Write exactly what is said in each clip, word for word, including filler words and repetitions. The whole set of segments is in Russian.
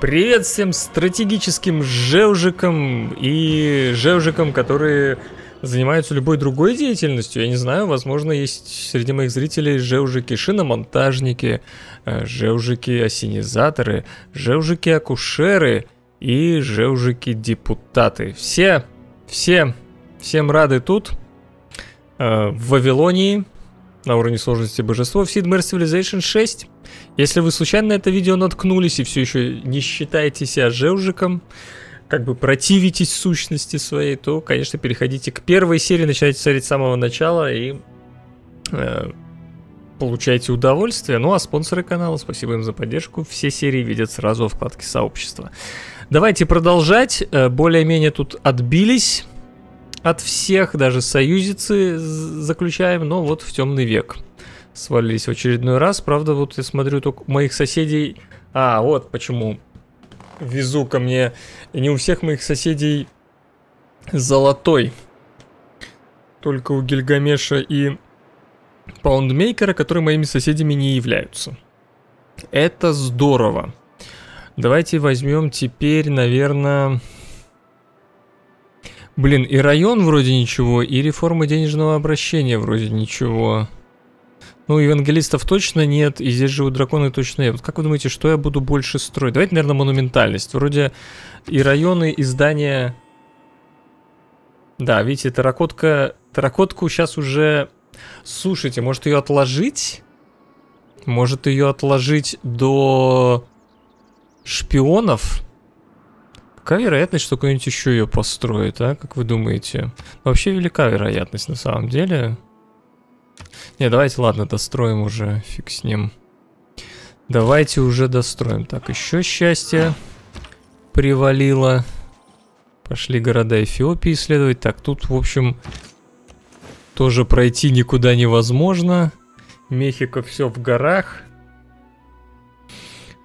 Привет всем стратегическим жевжикам и жевжикам, которые занимаются любой другой деятельностью. Я не знаю, возможно, есть среди моих зрителей жевжики-шиномонтажники, жевжики-осенизаторы, жевжики-акушеры и жевжики-депутаты. Все, все, всем рады тут, в Вавилонии, на уровне сложности божество, в Sid Meier's Civilization шесть. Если вы случайно на это видео наткнулись и все еще не считаете себя жевжиком, как бы противитесь сущности своей, то, конечно, переходите к первой серии, начинайте смотреть с самого начала и э, получайте удовольствие. Ну а спонсоры канала, спасибо им за поддержку, все серии видят сразу во вкладке сообщества. Давайте продолжать, более-менее тут отбились от всех, даже союзицы заключаем, но вот в темный век свалились в очередной раз. Правда, вот я смотрю только моих соседей. А, вот почему везу ко мне. Не у всех моих соседей золотой. Только у Гильгамеша и Паундмейкера, которые моими соседями не являются. Это здорово. Давайте возьмем теперь, наверное... Блин, и район вроде ничего, и реформы денежного обращения вроде ничего. Ну, евангелистов точно нет, и здесь живут драконы точно нет. Вот как вы думаете, что я буду больше строить? Давайте, наверное, монументальность. Вроде и районы, и здания... Да, видите, терракотка... Терракотку сейчас уже... Слушайте, может ее отложить? Может ее отложить до... шпионов? Какая вероятность, что кто-нибудь еще ее построит, а? Как вы думаете? Вообще велика вероятность на самом деле. Не, давайте, ладно, достроим уже, фиг с ним. Давайте уже достроим. Так, еще счастье привалило. Пошли города Эфиопии исследовать. Так, тут, в общем, тоже пройти никуда невозможно. Мехика все в горах.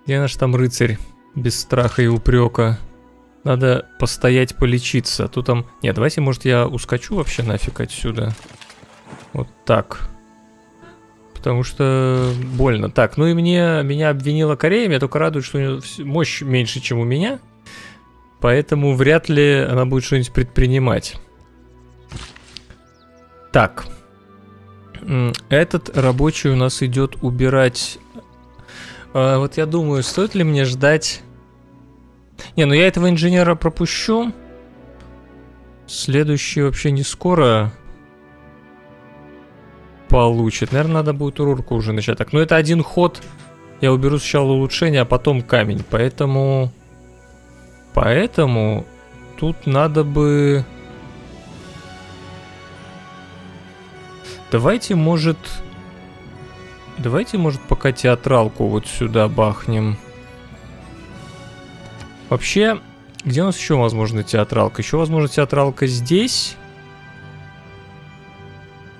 Где наш там рыцарь без страха и упрека? Надо постоять, полечиться. Тут там... Нет, давайте, может, я ускочу вообще нафиг отсюда. Вот так. Потому что больно. Так, ну и мне... Меня обвинила Корея. Меня только радует, что у нее мощь меньше, чем у меня. Поэтому вряд ли она будет что-нибудь предпринимать. Так. Этот рабочий у нас идет убирать... А, вот я думаю, стоит ли мне ждать... Не, ну я этого инженера пропущу. Следующий вообще не скоро получит. Наверное, надо будет урурку уже начать. Так, ну это один ход. Я уберу сначала улучшение, а потом камень. Поэтому... Поэтому тут надо бы... Давайте, может... Давайте, может, пока театралку вот сюда бахнем. Вообще, где у нас еще, возможно, театралка? Еще, возможно, театралка здесь.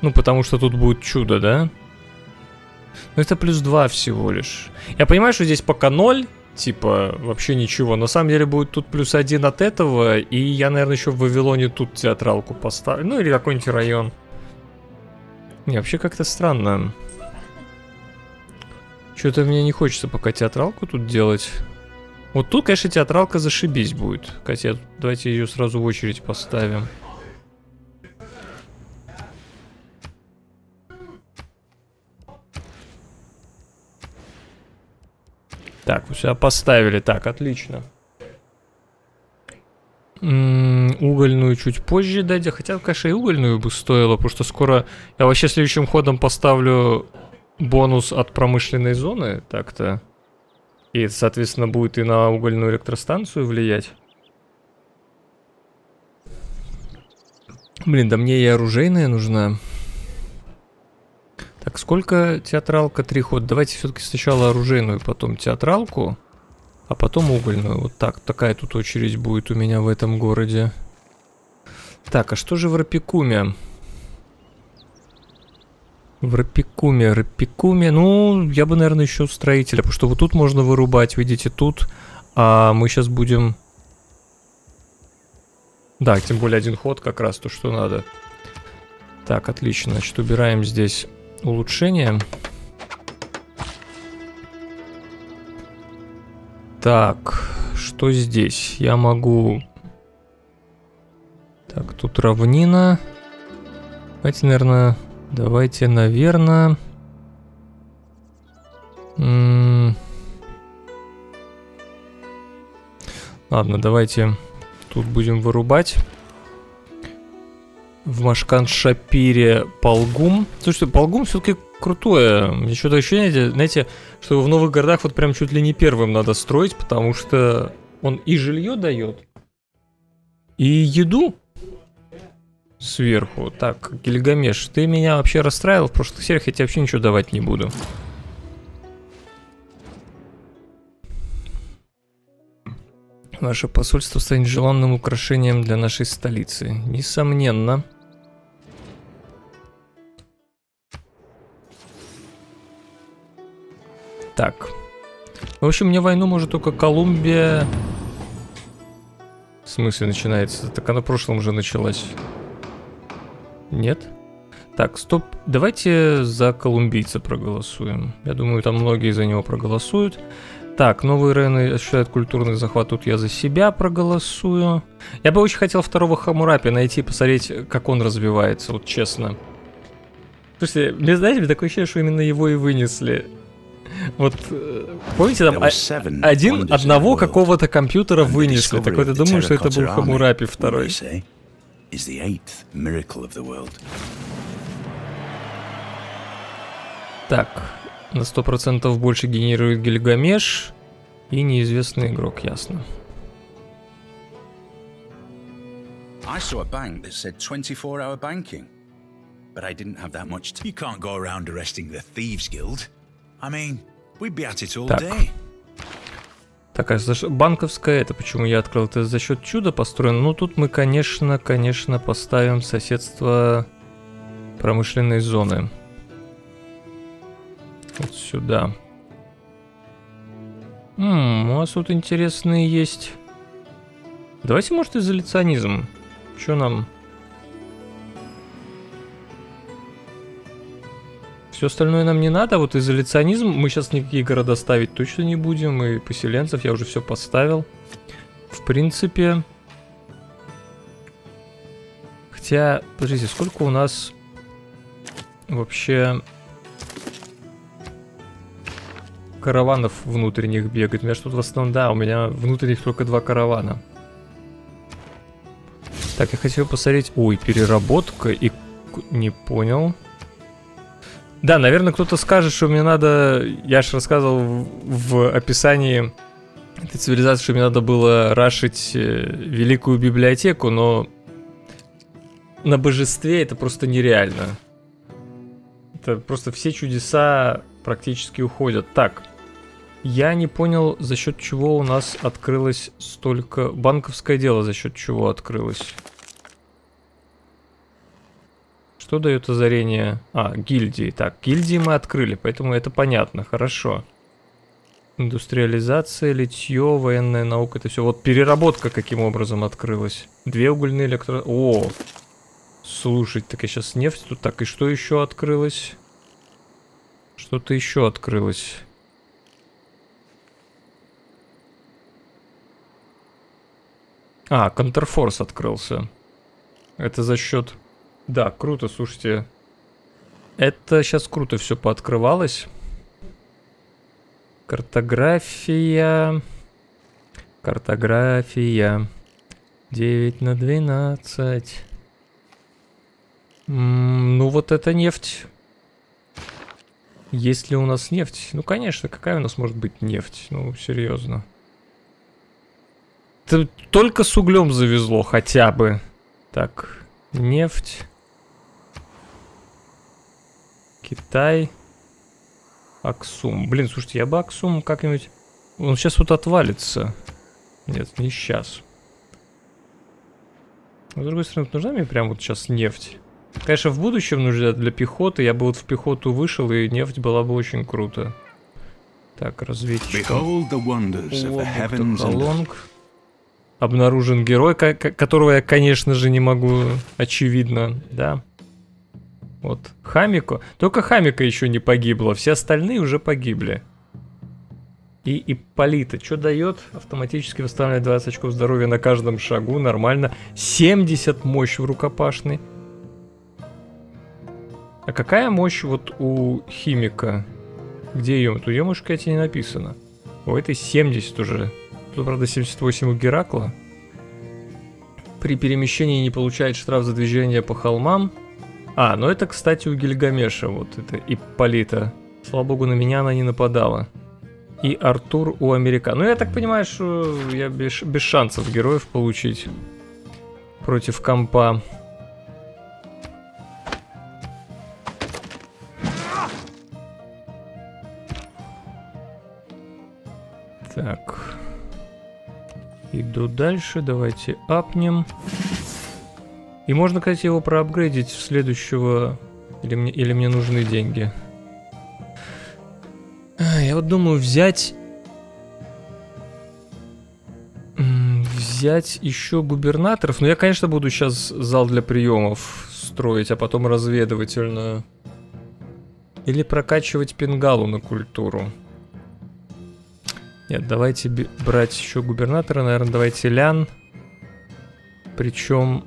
Ну, потому что тут будет чудо, да? Но это плюс два всего лишь. Я понимаю, что здесь пока ноль, типа, вообще ничего. На самом деле будет тут плюс один от этого, и я, наверное, еще в Вавилоне тут театралку поставлю. Ну, или какой-нибудь район. Не, вообще как-то странно. Что-то мне не хочется пока театралку тут делать. Вот тут, конечно, театралка зашибись будет. Хотя, давайте ее сразу в очередь поставим. Так, у себя поставили. Так, отлично. М-м, угольную чуть позже дать. Хотя, конечно, и угольную бы стоило, потому что скоро... Я вообще следующим ходом поставлю бонус от промышленной зоны. Так-то... И это, соответственно, будет и на угольную электростанцию влиять. Блин, да мне и оружейная нужна. Так, сколько театралка? Три хода. Давайте все-таки сначала оружейную, потом театралку, а потом угольную. Вот так. Такая тут очередь будет у меня в этом городе. Так, а что же в Рапикуме? В Рапикуме, Рапикуме, ну, я бы, наверное, еще строителя, потому что вот тут можно вырубать, видите, тут, а мы сейчас будем... Да, тем более один ход, как раз то, что надо. Так, отлично, значит, убираем здесь улучшение. Так... что здесь? Я могу... Так, тут равнина. Давайте, наверное... Давайте, наверное... М-м- Ладно, давайте тут будем вырубать. В Машкан-Шапире Полгум. Слушайте, Полгум все-таки крутое. Мне что-то ощущение, знаете, что в новых городах вот прям чуть ли не первым надо строить, потому что он и жилье дает, и еду сверху. Так, Гильгамеш, ты меня вообще расстраивал в прошлых сериях, я тебе вообще ничего давать не буду. Ваше посольство станет желанным украшением для нашей столицы. Несомненно. Так. В общем, мне войну может только Колумбия... В смысле начинается? Так она в прошлом уже началась. Нет? Так, стоп. Давайте за колумбийца проголосуем. Я думаю, там многие за него проголосуют. Так, новые районы осуществляют культурный захват, тут я за себя проголосую. Я бы очень хотел второго Хаммурапи найти, посмотреть, как он развивается, вот честно. Слушайте, мне, знаете, такое ощущение, что именно его и вынесли. Вот, помните, там один, одного какого-то компьютера вынесли. Так вот, я думаю, что это был Хаммурапи второй. Так... На сто процентов больше генерирует Гильгамеш и неизвестный игрок, ясно. I saw a bank that said twenty-four hour banking, but I didn't have that much. You can't go around arresting the thieves guild. I mean, we'd be at it all day. Так, а банковская, это почему я открыл, это за счет чуда построено. Ну тут мы, конечно, конечно, поставим соседство промышленной зоны. Вот сюда. М-м, у нас тут интересные есть. Давайте, может, изоляционизм. Что нам? Все остальное нам не надо. Вот изоляционизм. Мы сейчас никакие города ставить точно не будем. И поселенцев я уже все поставил. В принципе. Хотя, подождите, сколько у нас вообще... караванов внутренних бегает. У меня что-то в основном, да, у меня внутренних только два каравана. Так, я хотел посмотреть... Ой, переработка и... Не понял. Да, наверное, кто-то скажет, что мне надо... Я же рассказывал в описании этой цивилизации, что мне надо было рашить великую библиотеку, но на божестве это просто нереально. Это просто все чудеса практически уходят. Так. Я не понял, за счет чего у нас открылось столько... Банковское дело за счет чего открылось. Что дает озарение? А, гильдии. Так, гильдии мы открыли, поэтому это понятно. Хорошо. Индустриализация, литье, военная наука. Это все. Вот переработка каким образом открылась. Две угольные электро... О! Слушать, так я сейчас нефть тут. Так, и что еще открылось? Что-то еще открылось. А, контрфорс открылся. Это за счет... Да, круто, слушайте. Это сейчас круто все пооткрывалось. Картография. Картография. девять на двенадцать. М-м, ну вот это нефть. Есть ли у нас нефть? Ну, конечно, какая у нас может быть нефть? Ну, серьезно. Только с углем завезло хотя бы. Так, нефть. Китай. Аксум. Блин, слушайте, я бы Аксум как-нибудь... Он сейчас вот отвалится. Нет, не сейчас. Но, с другой стороны, нужна мне прям вот сейчас нефть. Конечно, в будущем нужна для пехоты. Я бы вот в пехоту вышел, и нефть была бы очень круто. Так, разведчик. Обнаружен герой, которого я, конечно же, не могу, очевидно, да. Вот, Хамико. Только Хамико еще не погибло, все остальные уже погибли. и Ипполита. Что дает? Автоматически восстанавливает двадцать очков здоровья на каждом шагу. Нормально. семьдесят мощь в рукопашной. А какая мощь вот у химика? Где ее? Тут ее, может, кстати, не написано. У этой семьдесят уже. Тут, правда, семьдесят восемь у Геракла. При перемещении не получает штраф за движение по холмам. А, ну это, кстати, у Гильгамеша. Вот это Ипполита. Слава богу, на меня она не нападала. И Артур у Америка. Ну, я так понимаю, что я без, без шансов героев получить против компа. Так. Иду дальше. Давайте апнем. И можно, кстати, его проапгрейдить в следующего... Или мне, или мне нужны деньги? Я вот думаю взять... Взять еще губернаторов. Но я, конечно, буду сейчас зал для приемов строить, а потом разведывательную. Или прокачивать Пингалу на культуру. Нет, давайте брать еще губернатора. Наверное, давайте Лян. Причем...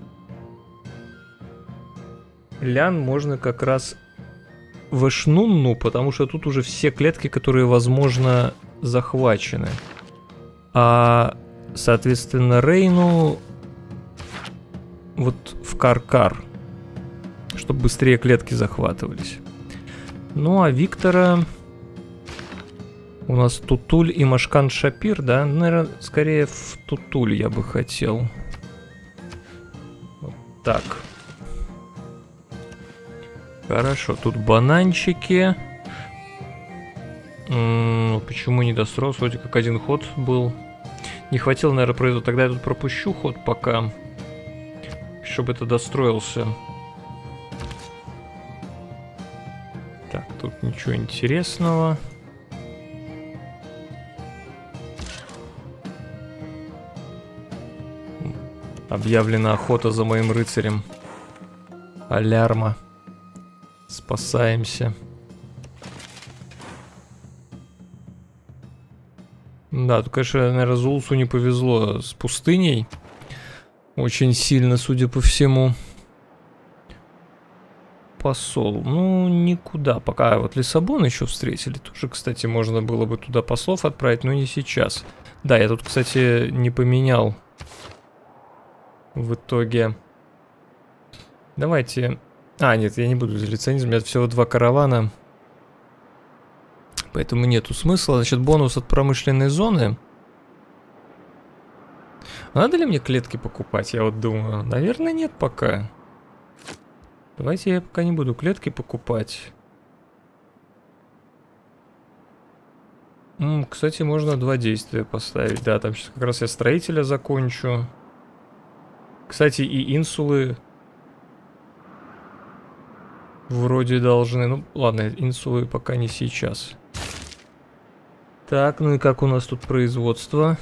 Лян можно как раз в Эшнунну, потому что тут уже все клетки, которые, возможно, захвачены. А, соответственно, Рейну вот в Кар-Кар, чтобы быстрее клетки захватывались. Ну, а Виктора у нас Тутуль и Машкан-Шапир, да? Наверное, скорее в Тутуль я бы хотел. Вот так. Хорошо, тут бананчики. М-м, почему не досрос? Вроде как один ход был. Не хватило, наверное, пройду. Тогда я тут пропущу ход пока, чтобы это достроился. Так, тут ничего интересного. Объявлена охота за моим рыцарем. Алярма. Спасаемся. Да, тут, конечно, наверное, Зулусу не повезло с пустыней. Очень сильно, судя по всему. Посол. Ну, никуда. Пока вот Лиссабон еще встретили. Тоже, кстати, можно было бы туда послов отправить, но не сейчас. Да, я тут, кстати, не поменял в итоге. Давайте... А, нет, я не буду за лицензию, у меня всего два каравана. Поэтому нету смысла. Значит, бонус от промышленной зоны. Надо ли мне клетки покупать, я вот думаю. Наверное, нет пока. Давайте я пока не буду клетки покупать. М-м, кстати, можно два действия поставить. Да, там сейчас как раз я строителя закончу. Кстати, и инсулы... Вроде должны. Ну, ладно, инсулы пока не сейчас. Так, ну и как у нас тут производство?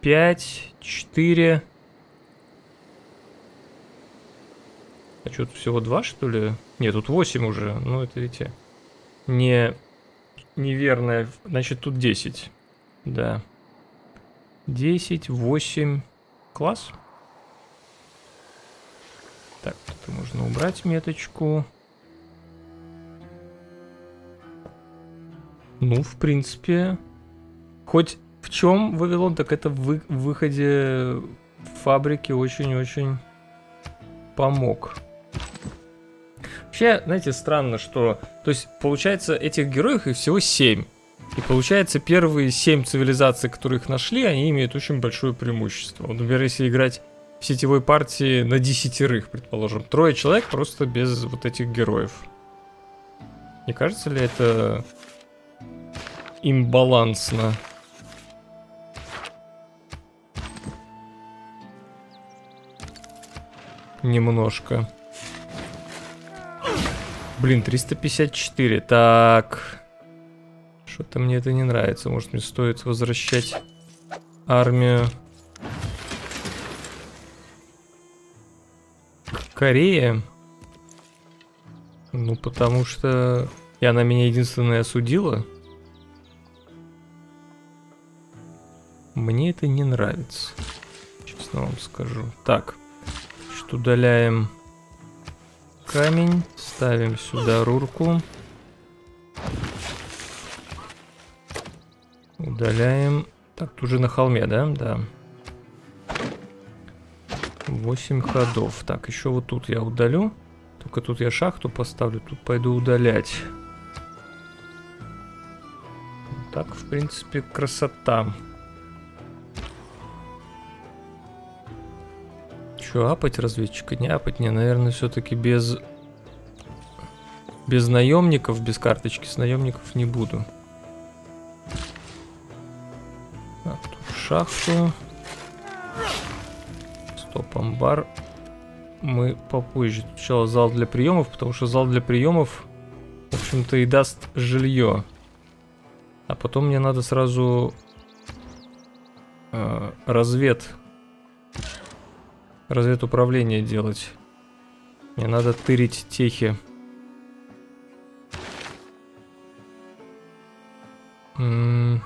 пять, четыре. А что, тут всего два, что ли? Нет, тут восемь уже. Ну, это ведь не... неверное. Значит, тут десять. Да. десять, восемь. Класс. Так, тут можно убрать меточку. Ну, в принципе, хоть в чем Вавилон, так это в выходе фабрики очень-очень помог. Вообще, знаете, странно, что... То есть, получается, этих героев их всего семь. И получается, первые семь цивилизаций, которые их нашли, они имеют очень большое преимущество. Вот, например, если играть... в сетевой партии на десятерых, предположим. Трое человек просто без вот этих героев. Не кажется ли это имбалансно? Немножко. Блин, триста пятьдесят четыре. Так. Что-то мне это не нравится. Может, мне стоит возвращать армию. Корея. Ну, потому что... И она меня единственная осудила. Мне это не нравится, честно вам скажу. Так, значит, удаляем камень, ставим сюда рурку. Удаляем. Так, тут же на холме, да? Да. восемь ходов. Так, еще вот тут я удалю. Только тут я шахту поставлю, тут пойду удалять. Так, в принципе, красота. Че, апать разведчика? Не апать, не, наверное, все-таки без... Без наемников, без карточки с наемников не буду. Так, тут шахту. Стоп, амбар. Мы попозже. Сначала зал для приемов, потому что зал для приемов, в общем-то, и даст жилье. А потом мне надо сразу э, развед. Разведуправление делать. Мне надо тырить техи. М-м.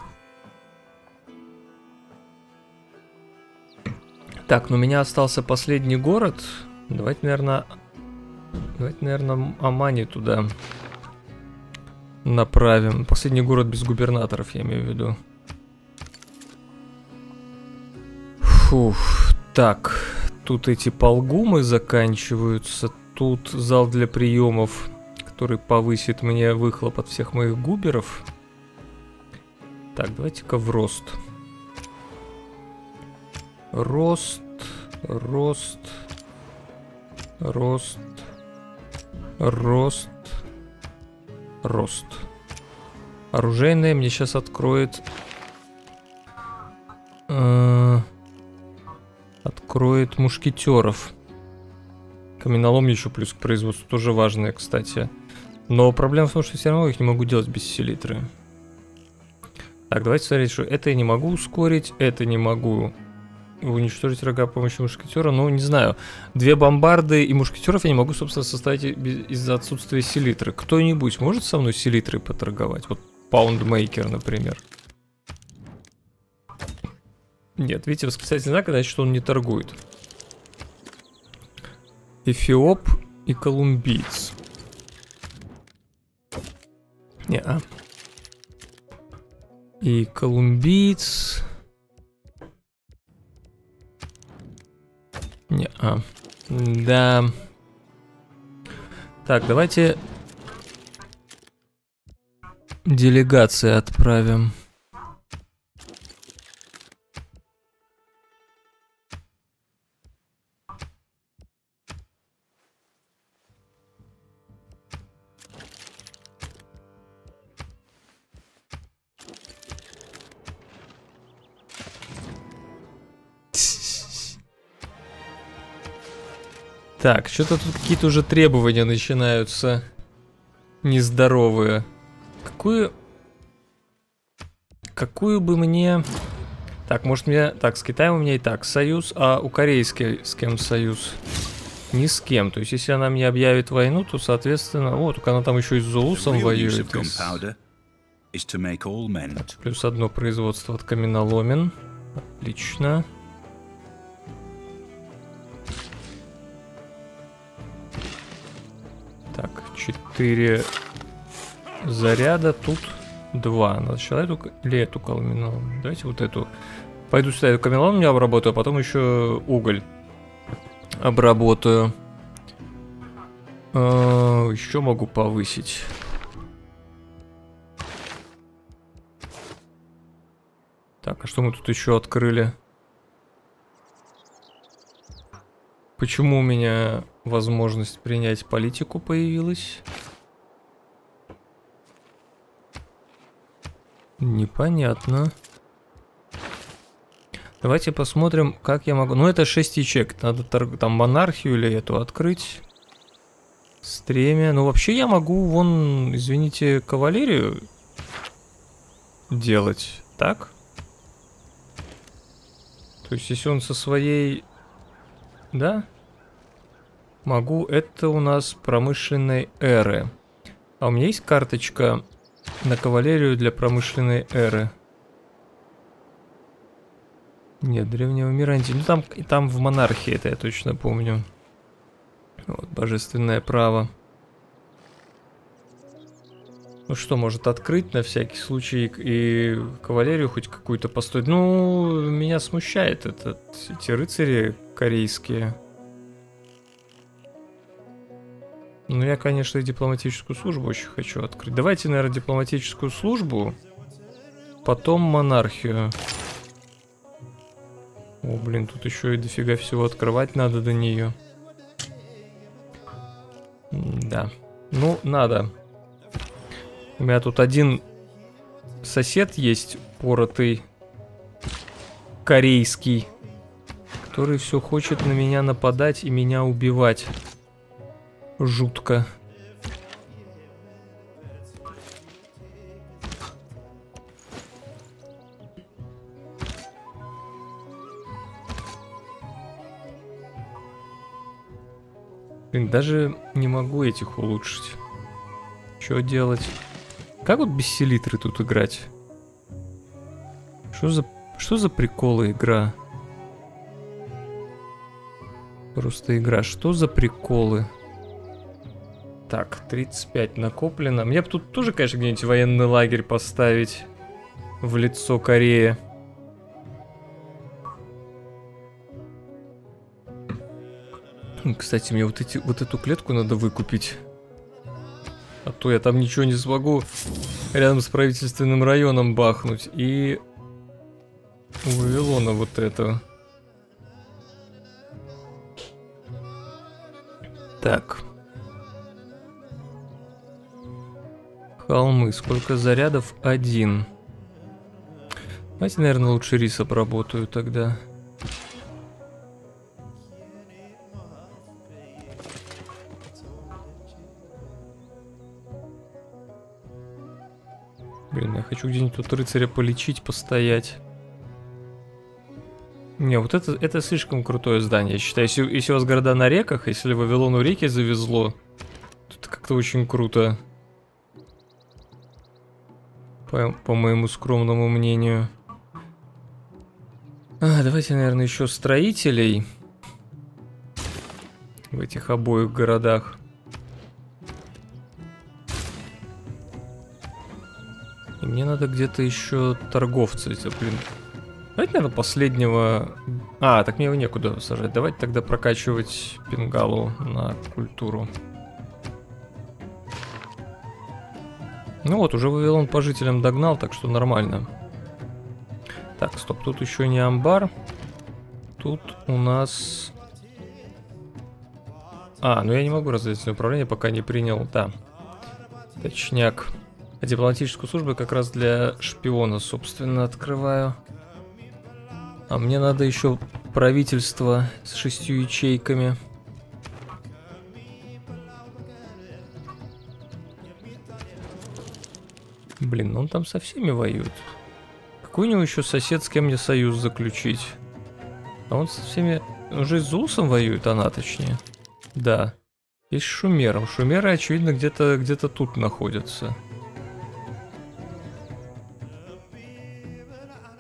Так, ну у меня остался последний город. Давайте, наверное, давайте, наверное, Амани туда направим. Последний город без губернаторов, я имею в виду. Фух, так. Тут эти полгумы заканчиваются. Тут зал для приемов, который повысит мне выхлоп от всех моих губеров. Так, давайте-ка в рост. Рост, рост, рост, рост, рост. Оружейное мне сейчас откроет... Э Откроет мушкетеров. Каменолом еще плюс к производству. Тоже важное, кстати. Но проблема в том, что все равно их не могу делать без селитры. Так, давайте смотреть, что это я не могу ускорить. Это не могу уничтожить врага при помощи мушкетера. Ну, не знаю. Две бомбарды и мушкетеров я не могу, собственно, составить из-за отсутствия селитры. Кто-нибудь может со мной селитрой поторговать? Вот Паундмейкер, например. Нет, видите, восклицательный знак, значит, что он не торгует. Эфиоп и колумбиец. Не-а. И колумбиец. Не-а. Да. Так, давайте делегации отправим. Так, что-то тут какие-то уже требования начинаются нездоровые. Какую... Какую бы мне... Так, может мне... Так, с Китаем у меня и так союз, а у Кореи с кем союз? Ни с кем. То есть, если она мне объявит войну, то, соответственно... О, только она там еще и с Зулусом воюет. Так, плюс одно производство от каменоломен. Отлично. четыре заряда, тут два. Надо сначала эту или эту каменоломню. Давайте вот эту. Пойду сюда эту каменоломню обработаю, а потом еще уголь обработаю. А, еще могу повысить. Так, а что мы тут еще открыли? Почему у меня возможность принять политику появилась? Непонятно. Давайте посмотрим, как я могу... Ну, это шесть ячеек. Надо торг... там монархию или эту открыть. Стремя. Ну, вообще я могу, вон, извините, кавалерию делать. Так? То есть, если он со своей... Да? Могу. Это у нас промышленной эры. А у меня есть карточка на кавалерию для промышленной эры. Нет, древнего мира анти... Ну там, там в монархии, это я точно помню. Вот, божественное право. Ну что, может открыть на всякий случай и кавалерию хоть какую-то построить? Ну, меня смущает этот, эти рыцари корейские. Ну, я, конечно, и дипломатическую службу очень хочу открыть. Давайте, наверное, дипломатическую службу, потом монархию. О, блин, тут еще и дофига всего открывать надо до нее. Да. Ну, надо. У меня тут один сосед есть, поротый, корейский, который все хочет на меня нападать и меня убивать. Жутко. Блин, даже не могу этих улучшить. Что делать? Как вот без селитры тут играть? Что за, что за приколы игра? Просто игра. Что за приколы? Так, тридцать пять накоплено. Мне бы тут тоже, конечно, где-нибудь военный лагерь поставить в лицо Кореи. Кстати, мне вот, эти, вот эту клетку надо выкупить. А то я там ничего не смогу рядом с правительственным районом бахнуть. И у Вавилона вот это. Так. Холмы. Сколько зарядов? Один. Давайте, наверное, лучше рис обработаю тогда. Блин, я хочу где-нибудь тут рыцаря полечить, постоять. Не, вот это, это слишком крутое здание, я считаю. Если, если у вас города на реках, если Вавилону реки завезло, то это как-то очень круто. По, по моему скромному мнению. А, давайте, наверное, еще строителей в этих обоих городах. И мне надо где-то еще торговца. Блин. Давайте, наверное, последнего... А, так мне его некуда сажать. Давайте тогда прокачивать Пингалу на культуру. Ну вот, уже Вавилон по жителям догнал, так что нормально. Так, стоп, тут еще не амбар. Тут у нас... А, ну я не могу раздать управление, пока не принял, да. Точняк. А дипломатическую службу как раз для шпиона, собственно, открываю. А мне надо еще правительство с шестью ячейками. Блин, он там со всеми воюет. Какой у него еще сосед, с кем мне союз заключить? А он со всеми... Уже с Зулусом воюет, она точнее. Да. И с Шумером. Шумеры, очевидно, где-то где-то тут находятся.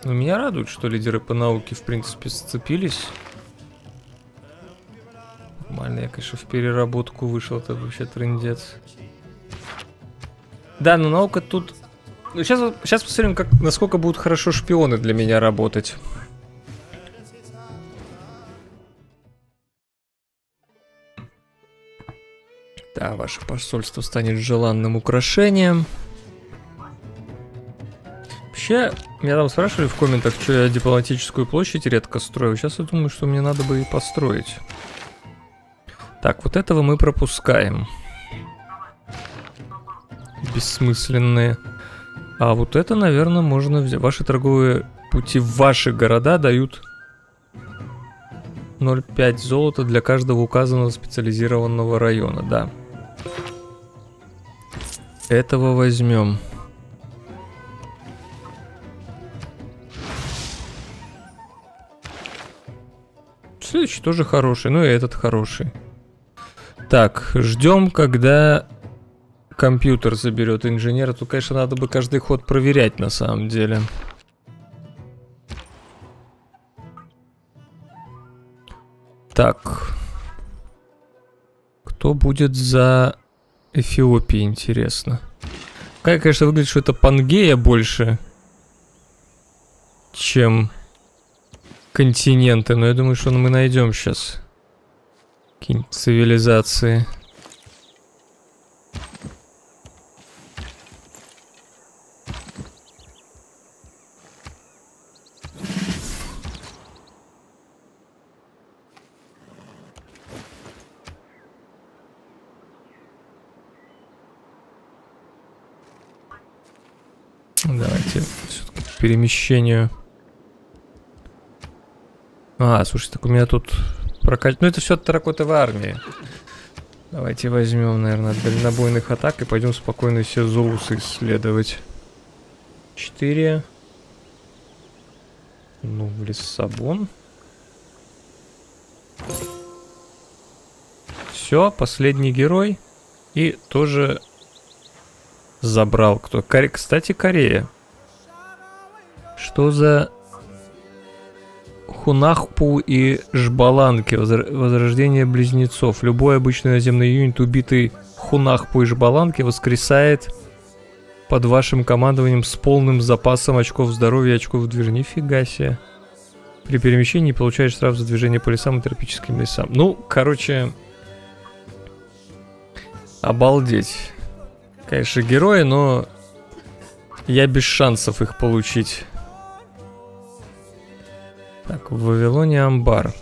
Но меня радует, что лидеры по науке, в принципе, сцепились. Нормально, я, конечно, в переработку вышел. Это вообще трындец. Да, но наука тут... Ну, сейчас, сейчас посмотрим, как, насколько будут хорошо шпионы для меня работать. Да, ваше посольство станет желанным украшением. Вообще, меня там спрашивали в комментах, что я дипломатическую площадь редко строю. Сейчас я думаю, что мне надо бы и построить. Так, вот этого мы пропускаем. Бессмысленные... А вот это, наверное, можно взять. Ваши торговые пути в ваши города дают ноль целых пять десятых золота для каждого указанного специализированного района, да. Этого возьмем. Следующий тоже хороший, ну и этот хороший. Так, ждем, когда... Компьютер заберет инженера. Тут, конечно, надо бы каждый ход проверять на самом деле. Так. Кто будет за Эфиопией, интересно. Какая, конечно, выглядит, что это Пангея больше, чем континенты. Но я думаю, что мы найдем сейчас какие-нибудь цивилизации. Давайте все-таки к перемещению. А, слушай, так у меня тут прокат... Ну это все от таракотовой армии. Давайте возьмем, наверное, от дальнобойных атак и пойдем спокойно все зулусы исследовать. Четыре. Ну, в Лиссабон. Все, последний герой. И тоже... Забрал кто? Коре... Кстати, Корея. Что за Хунахпу и Жбаланки? Возр... Возрождение близнецов. Любой обычный наземный юнит, убитый Хунахпу и Жбаланки, воскресает под вашим командованием с полным запасом очков здоровья и очков движения. Нифига себе. При перемещении получаешь штраф за движение по лесам и тропическим лесам. Ну, короче... Обалдеть. Конечно, герои, но я без шансов их получить. Так, в Вавилонии амбар.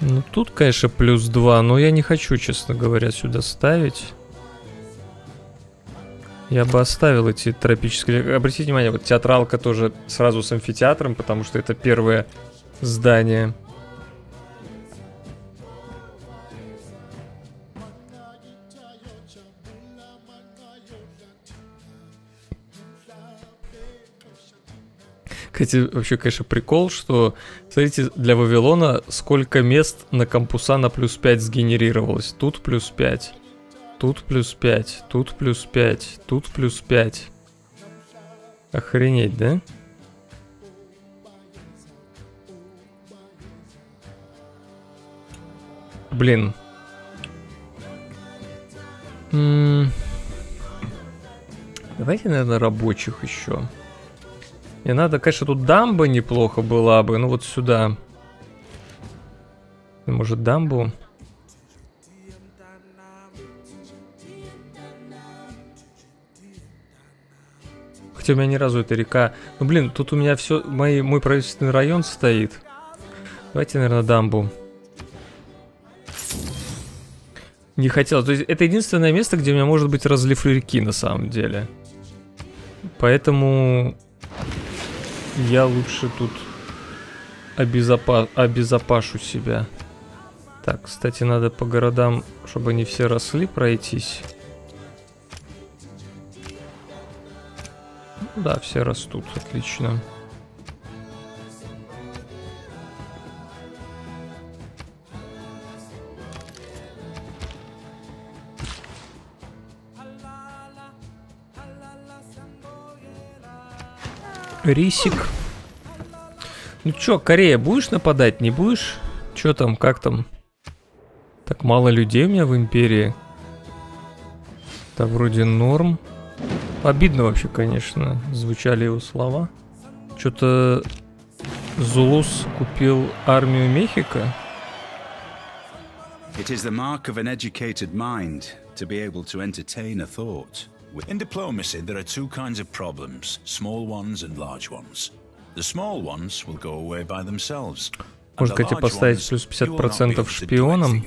Ну, тут, конечно, плюс два, но я не хочу, честно говоря, сюда ставить. Я бы оставил эти тропические... Обратите внимание, вот театралка тоже сразу с амфитеатром, потому что это первое здание. Кстати, вообще, конечно, прикол, что, смотрите, для Вавилона сколько мест на кампуса на плюс пять сгенерировалось. Тут плюс пять. Тут плюс пять, тут плюс пять, тут плюс пять. Охренеть, да? Блин. М-м- Давайте, наверное, рабочих еще. Мне надо, конечно, тут дамба неплохо была бы. Ну вот сюда. Может, дамбу... У меня ни разу эта река. Ну блин, тут у меня все. Мой, мой правительственный район стоит. Давайте, наверное, дамбу. Не хотел. То есть это единственное место, где у меня может быть разлив реки на самом деле. Поэтому я лучше тут обезопа... обезопашу себя. Так, кстати, надо по городам, чтобы они все росли, пройтись. Да, все растут, отлично. Рисик. Ну чё, Корея, будешь нападать, не будешь? Чё там, как там? Так мало людей у меня в империи. Да вроде норм. Обидно вообще, конечно, звучали его слова. Что-то Зулус купил армию Мехика. It is the mark of an educated mind to be able to entertain a thought. In diplomacy, there are two kinds of problems: small ones and large ones. The small ones will go away by themselves. Может, хотя поставить плюс пятьдесят процентов шпионам.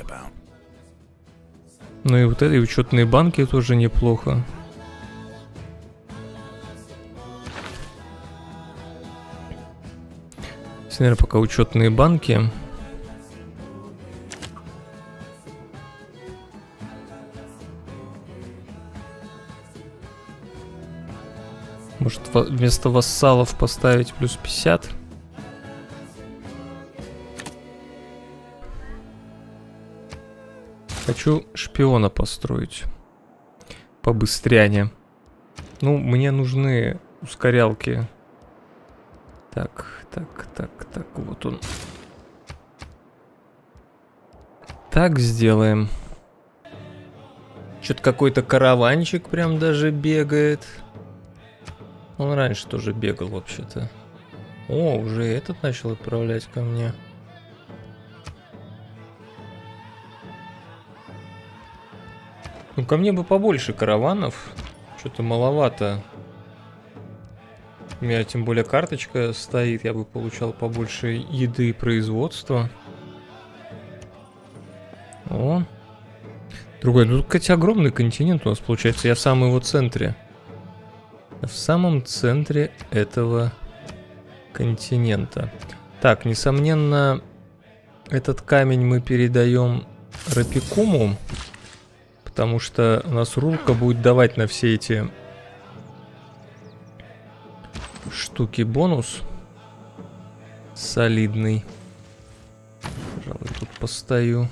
Ну и вот это, и учетные банки тоже неплохо. Наверное, пока учетные банки. Может, вместо вассалов поставить плюс пятьдесят? Хочу шпиона построить. побыстряне. Ну, мне нужны ускорялки. Так, так, так, так, вот он. Так сделаем. Что-то какой-то караванчик прям даже бегает. Он раньше тоже бегал вообще-то. О, уже этот начал отправлять ко мне. Ну, ко мне бы побольше караванов. Что-то маловато. У меня тем более карточка стоит. Я бы получал побольше еды и производства. О. Другой. Ну, тут, кстати, огромный континент у нас получается. Я в самом его центре. В самом центре этого континента. Так, несомненно, этот камень мы передаем Рапикуму. Потому что у нас рулка будет давать на все эти штуки бонус. Солидный. Пожалуй, тут постою.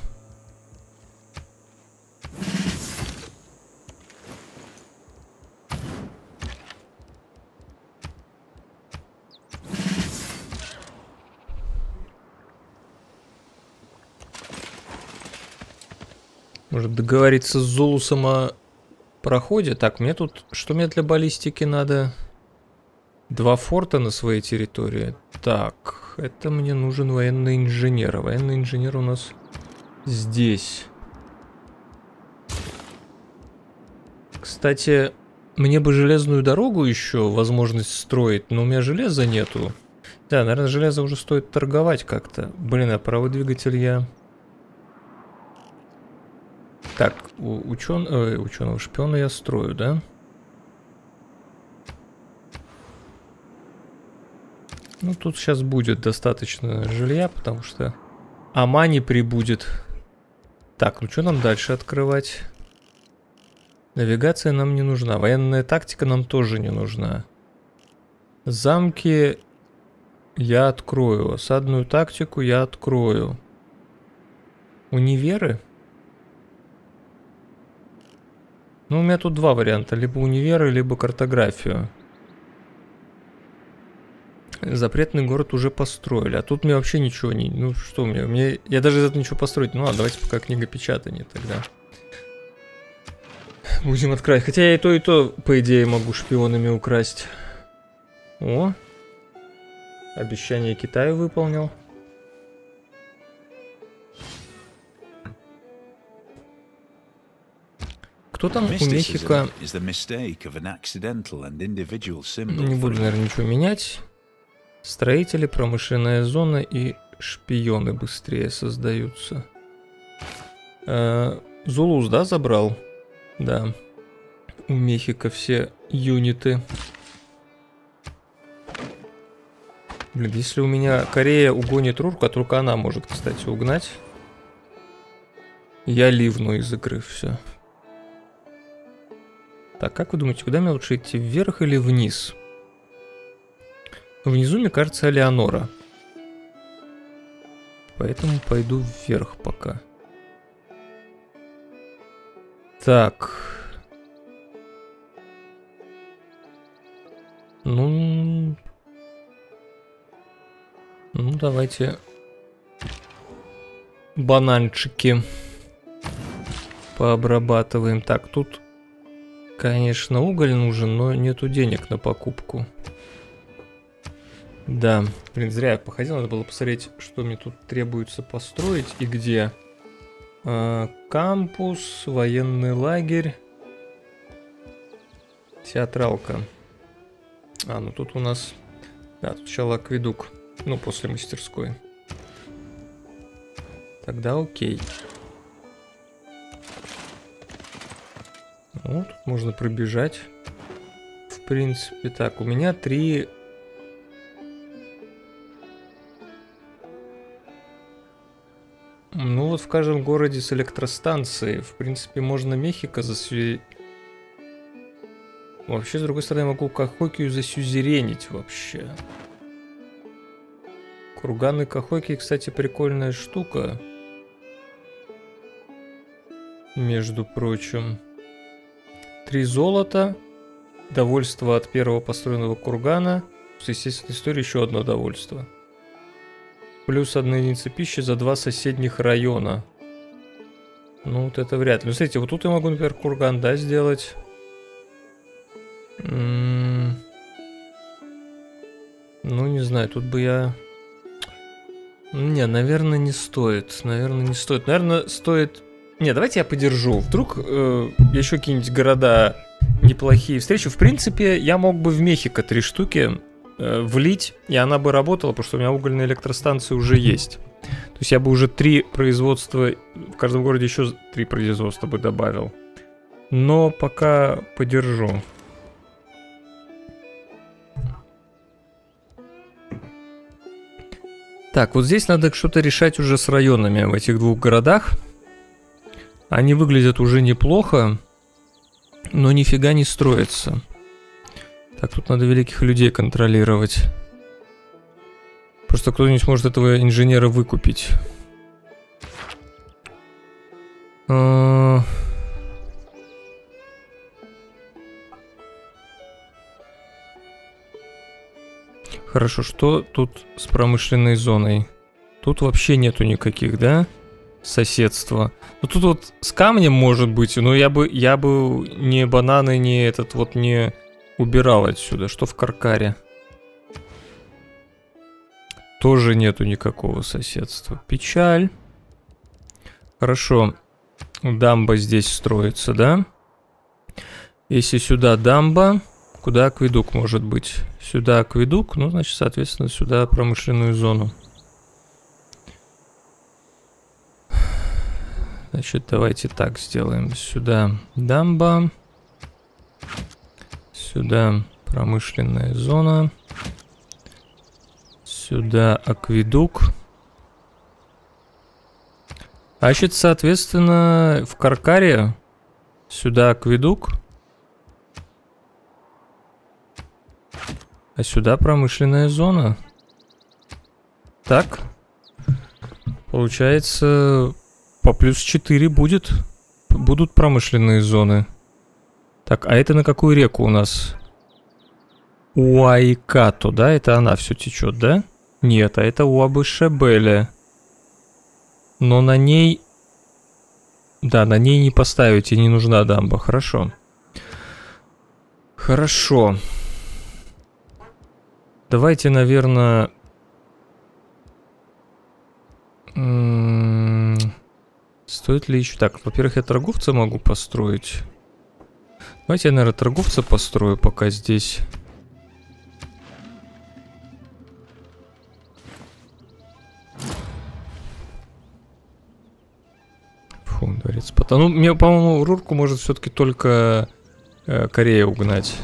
Может договориться с Зулусом о проходе. Так, мне тут... Что мне для баллистики надо? Два форта на своей территории. Так, это мне нужен военный инженер. Военный инженер у нас здесь. Кстати, мне бы железную дорогу еще возможность строить, но у меня железа нету. Да, наверное, железо уже стоит торговать как-то. Блин, а паровой двигатель я... Так, учен... э, ученого шпиона я строю, да? Ну, тут сейчас будет достаточно жилья, потому что Амани прибудет. Так, ну что нам дальше открывать? Навигация нам не нужна. Военная тактика нам тоже не нужна. Замки я открою. Осадную тактику я открою. Универы? Ну, у меня тут два варианта. Либо универы, либо картографию. Запретный город уже построили. А тут мне вообще ничего не... Ну, что у меня? Мне... Я даже из этого ничего построить. Ну, ладно, давайте пока книгопечатание тогда. Будем открывать. Хотя я и то, и то, по идее, могу шпионами украсть. О! Обещание Китаю выполнил. Кто там у Мехика? Не буду, наверное, ничего менять. Строители, промышленная зона и шпионы быстрее создаются. Э, Зулус, да, забрал? Да. У Мехика все юниты. Блин, если у меня Корея угонит рурку, а только она может, кстати, угнать. Я ливну из игры, все. Так, как вы думаете, куда мне лучше идти, вверх или вниз? Внизу, мне кажется, Элеонора. Поэтому пойду вверх пока. Так. Ну... Ну, давайте... Бананчики. Пообрабатываем. Так, тут... Конечно, уголь нужен, но нету денег на покупку. Да, блин, зря я походил, надо было посмотреть, что мне тут требуется построить и где. А, кампус, военный лагерь, театралка. А, ну тут у нас... Да, тут сначала акведук, ну после мастерской. Тогда окей. Ну, тут можно пробежать. В принципе, так, у меня три... Ну, вот в каждом городе с электростанцией. В принципе, можно Мехико засю... Вообще, с другой стороны, я могу Кахокию засюзеренить вообще. Курганы Кахокии, кстати, прикольная штука. Между прочим... Три золота. Довольство от первого построенного кургана. С естественной историей еще одно довольство. Плюс одна единица пищи за два соседних района. Ну, вот это вряд ли. Ну, смотрите, вот тут я могу, например, курган, да, сделать. М-м-м. Ну, не знаю, тут бы я... Не, наверное, не стоит. Наверное, не стоит. Наверное, стоит... Не, давайте я подержу. Вдруг э, еще какие-нибудь города неплохие встречу. В принципе, я мог бы в Мехико три штуки э, влить, и она бы работала, потому что у меня угольная электростанция уже есть. То есть я бы уже три производства, в каждом городе еще три производства бы добавил. Но пока подержу. Так, вот здесь надо что-то решать уже с районами в этих двух городах. Они выглядят уже неплохо, но нифига не строятся. Так, тут надо великих людей контролировать. Просто кто-нибудь может этого инженера выкупить. А... Хорошо, что тут с промышленной зоной? Тут вообще нету никаких, да? Соседства. Ну тут вот с камнем может быть, но я бы я бы не бананы, не этот вот не убирал отсюда. Что в Кар-Каре? Тоже нету никакого соседства. Печаль. Хорошо. Дамба здесь строится, да? Если сюда дамба, куда акведук может быть? Сюда акведук, ну, значит, соответственно, сюда промышленную зону. Значит, давайте так сделаем. Сюда дамба. Сюда промышленная зона. Сюда акведук. Значит, соответственно, в Кар-Каре сюда акведук. А сюда промышленная зона. Так. Получается, по плюс четыре будет, будут промышленные зоны. Так, а это на какую реку у нас? Уайкато, да? Это она все течет, да? Нет, а это Уабышебеля. Но на ней... Да, на ней не поставить, и не нужна дамба. Хорошо. Хорошо. Давайте, наверное... Стоит ли еще... Так, во-первых, я торговца могу построить. Давайте я, наверное, торговца построю пока здесь. Фу, дворец потом... Ну, мне, по-моему, Рурку может все-таки только э, Корея угнать.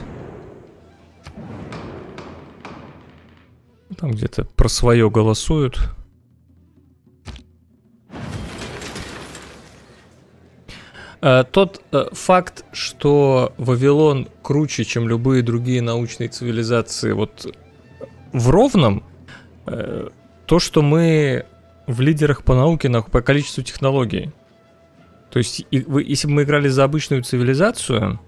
Там где-то про свое голосуют. А, тот а, факт, что Вавилон круче, чем любые другие научные цивилизации, вот в ровном, а, то, что мы в лидерах по науке, по количеству технологий. То есть, и, вы, если бы мы играли за обычную цивилизацию...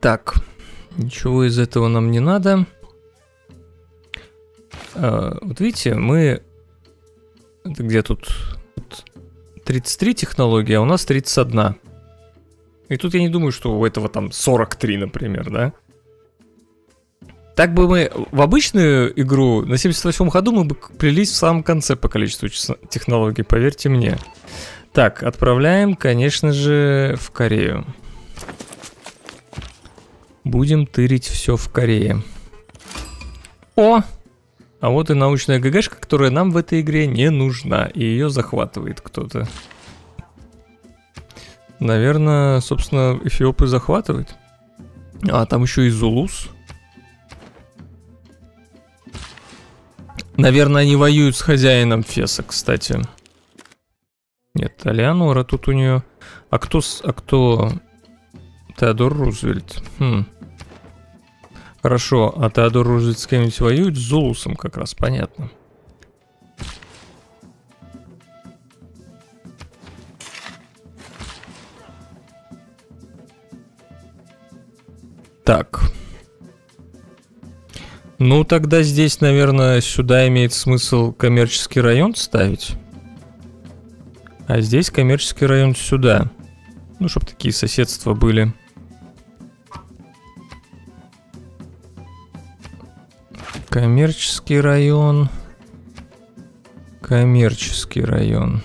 Так, ничего из этого нам не надо. А, вот видите, мы... Это где тут? тридцать три технологии, а у нас тридцать одна. И тут я не думаю, что у этого там сорок три, например, да? Так бы мы в обычную игру на семьдесят восьмом ходу мы бы плелись в самом конце по количеству технологий, поверьте мне. Так, отправляем, конечно же, в Корею. Будем тырить все в Корее. О! А вот и научная ГГшка, которая нам в этой игре не нужна. И ее захватывает кто-то. Наверное, собственно, эфиопы захватывают. А, там еще и Зулус. Наверное, они воюют с хозяином Феса, кстати. Нет, Алеонора тут у нее. А кто... А кто... Теодор Рузвельт. Хм. Хорошо, а Теодор Рузвельт с кем-нибудь воюет? С Зулусом как раз, понятно. Так. Ну, тогда здесь, наверное, сюда имеет смысл коммерческий район ставить. А здесь коммерческий район сюда. Ну, чтобы такие соседства были. Коммерческий район. Коммерческий район.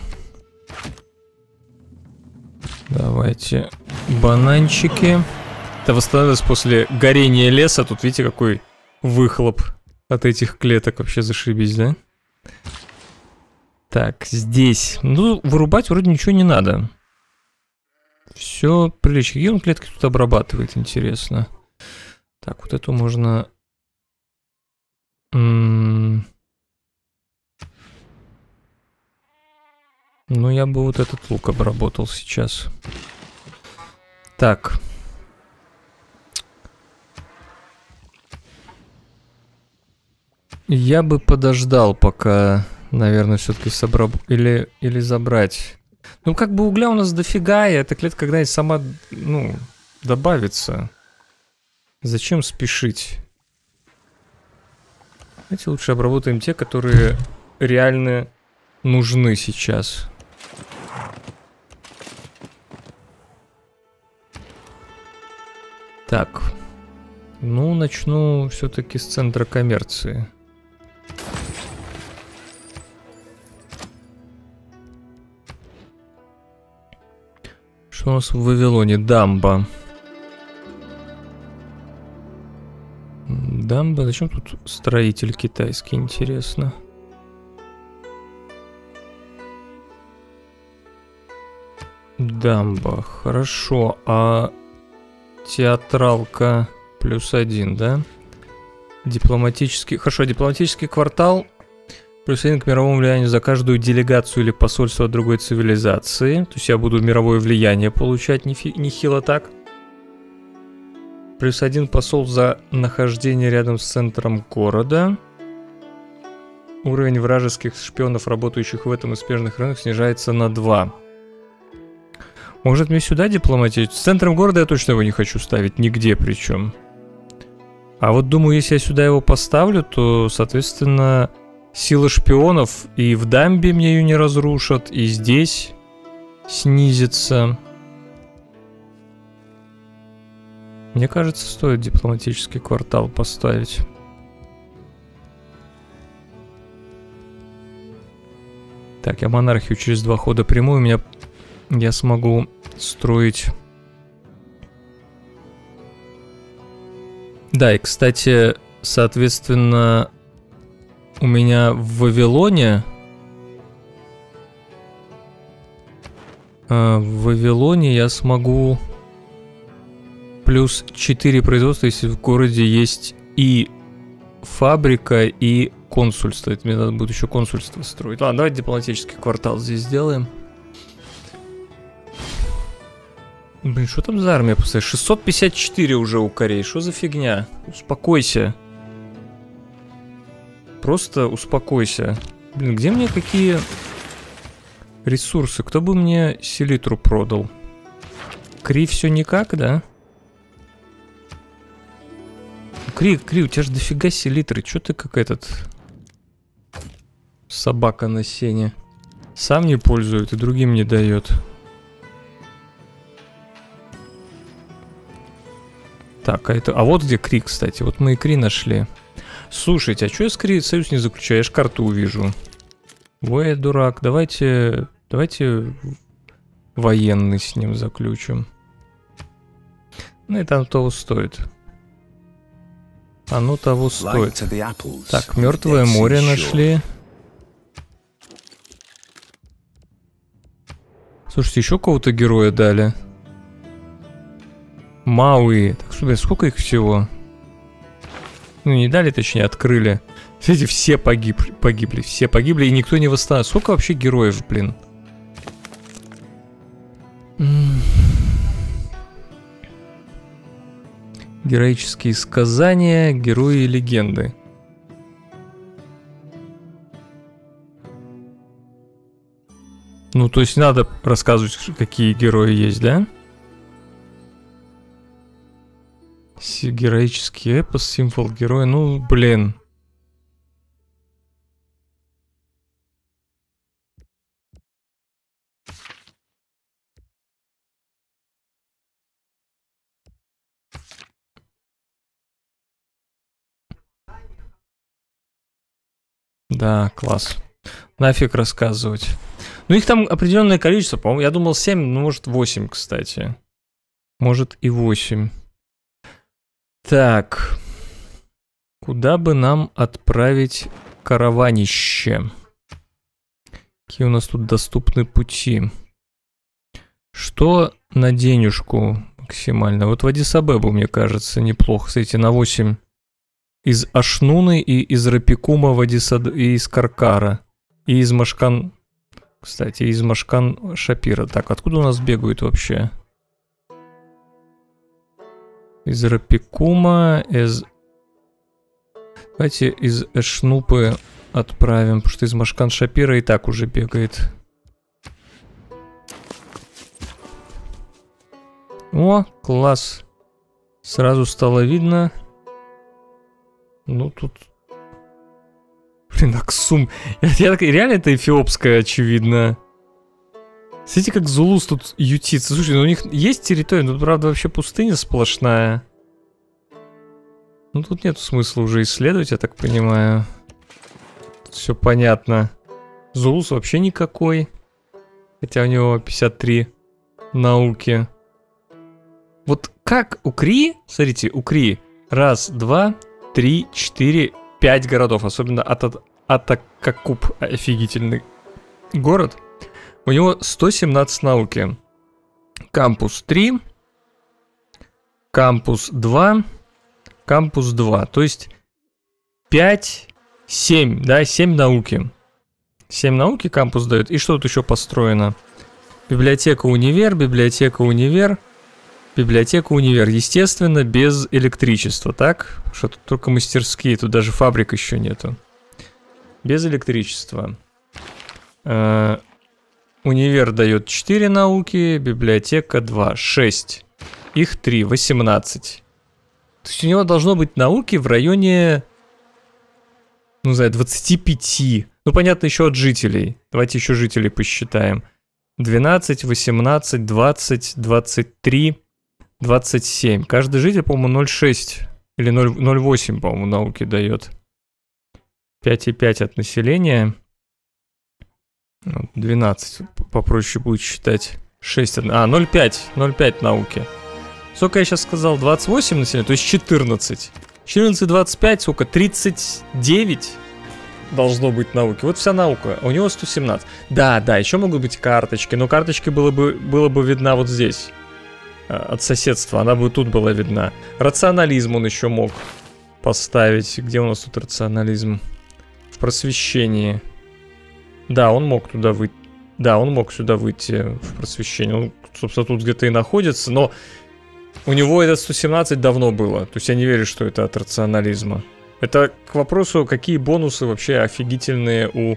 Давайте бананчики. Это восстанавливается после горения леса. Тут видите, какой выхлоп от этих клеток. Вообще зашибись, да? Так, здесь. Ну, вырубать вроде ничего не надо. Все прилично. Где он клетки тут обрабатывает, интересно. Так, вот эту можно... М-м- ну, я бы вот этот лук обработал сейчас. Так. Я бы подождал, пока... Наверное, все-таки собрать или, или забрать. Ну, как бы угля у нас дофига, и эта клетка когда-нибудь сама, ну, добавится. Зачем спешить? Давайте лучше обработаем те, которые реально нужны сейчас. Так. Ну, начну все-таки с центра коммерции. Что у нас в Вавилоне? Дамба. Дамба. Зачем тут строитель китайский, интересно? Дамба. Хорошо. А театралка плюс один, да? Дипломатический. Хорошо, дипломатический квартал. Плюс один к мировому влиянию за каждую делегацию или посольство от другой цивилизации. То есть я буду мировое влияние получать нехило так. Плюс один посол за нахождение рядом с центром города. Уровень вражеских шпионов, работающих в этом и смежных районах, снижается на два. Может, мне сюда дипломатически? С центром города я точно его не хочу ставить, нигде причем. А вот думаю, если я сюда его поставлю, то, соответственно... Сила шпионов и в дамбе мне ее не разрушат, и здесь снизится. Мне кажется, стоит дипломатический квартал поставить. Так, я монархию через два хода приму, у меня я смогу строить. Да, и кстати, соответственно. У меня в Вавилоне, э, в Вавилоне я смогу плюс четыре производства, если в городе есть и фабрика, и консульство. Это мне надо будет еще консульство строить. Ладно, давайте дипломатический квартал здесь сделаем. Блин, что там за армия поставила? шестьсот пятьдесят четыре уже у Кореи. Что за фигня? Успокойся. Просто успокойся. Блин, где мне какие ресурсы? Кто бы мне селитру продал? Кри все никак, да? Кри, Кри, у тебя же дофига селитры. Че ты как этот... Собака на сене. Сам не пользует и другим не дает. Так, а это... А вот где Кри, кстати. Вот мы и Кри нашли. Слушайте, а что я с Кри союз не заключаю? Я ж карту увижу. Ой, я дурак. Давайте... Давайте военный с ним заключим. Ну и там того стоит. Оно того стоит. Так, Мертвое море нашли. Слушайте, еще кого-то героя дали. Мауи. Так, смотри, сколько их всего? Ну, не дали, точнее, открыли. Смотрите, все погиб... погибли, все погибли, и никто не восстановил. Сколько вообще героев, блин? Героические сказания, герои и легенды. Ну, то есть надо рассказывать, какие герои есть, да? героический эпос, символ героя. Ну, блин. Да, класс. Нафиг рассказывать. Ну, их там определенное количество, по-моему. Я думал семь, ну, может восемь, кстати. Может и восемь. Так. Куда бы нам отправить караванище? Какие у нас тут доступны пути? Что на денежку максимально? Вот в Адис-Абебу, мне кажется, неплохо. Кстати, на восемь. Из Эшнунны и из Рапикума в Адисад... и из Кар-Кара. И из Машкан... Кстати, из Машкан-Шапира. Так, откуда у нас бегают вообще? Из Рапикума, из... Давайте из Эшнупы отправим, потому что из Машкан-Шапира и так уже бегает. О, класс. Сразу стало видно... Ну, тут... Блин, Аксум. Я, я, реально это эфиопская, очевидно. Смотрите, как Зулус тут ютится. Слушайте, ну у них есть территория, но, правда, вообще пустыня сплошная. Ну, тут нет смысла уже исследовать, я так понимаю. Тут все понятно. Зулус вообще никакой. Хотя у него пятьдесят три науки. Вот как у Кри... Смотрите, у Кри. Раз, два... Три, четыре, пять городов. Особенно Атакакуб. Офигительный город. У него сто семнадцать науки. Кампус три. Кампус два. Кампус два. То есть пять, семь. Да, семь науки. семь науки кампус дает. И что тут еще построено? Библиотека-универ, библиотека-универ. Библиотека-универ, естественно, без электричества, так? Потому что тут только мастерские, тут даже фабрик еще нету. Без электричества. Э-э- универ дает четыре науки, библиотека два, шесть. Их три, восемнадцать. То есть у него должно быть науки в районе, ну, не знаю, двадцати пяти. Ну, понятно, еще от жителей. Давайте еще жителей посчитаем. двенадцать, восемнадцать, двадцать, двадцать три... двадцать семь. Каждый житель, по-моему, ноль целых шесть или ноль целых восемь, по-моему, науки дает. пять целых пять от населения. двенадцать попроще будет считать. шесть. А, ноль целых пять науки. Сколько я сейчас сказал? двадцать восемь населения, то есть четырнадцать. четырнадцать, двадцать пять, сколько? тридцать девять должно быть науки. Вот вся наука. У него сто семнадцать. Да, да, еще могут быть карточки, но карточки было бы, было бы видно вот здесь. От соседства, она бы тут была видна. Рационализм он еще мог поставить. Где у нас тут рационализм? В просвещении. Да, он мог туда выйти. Да, он мог сюда выйти в просвещение. Он, собственно, тут где-то и находится, но у него это сто семнадцать давно было. То есть я не верю, что это от рационализма. Это к вопросу, какие бонусы вообще офигительные у...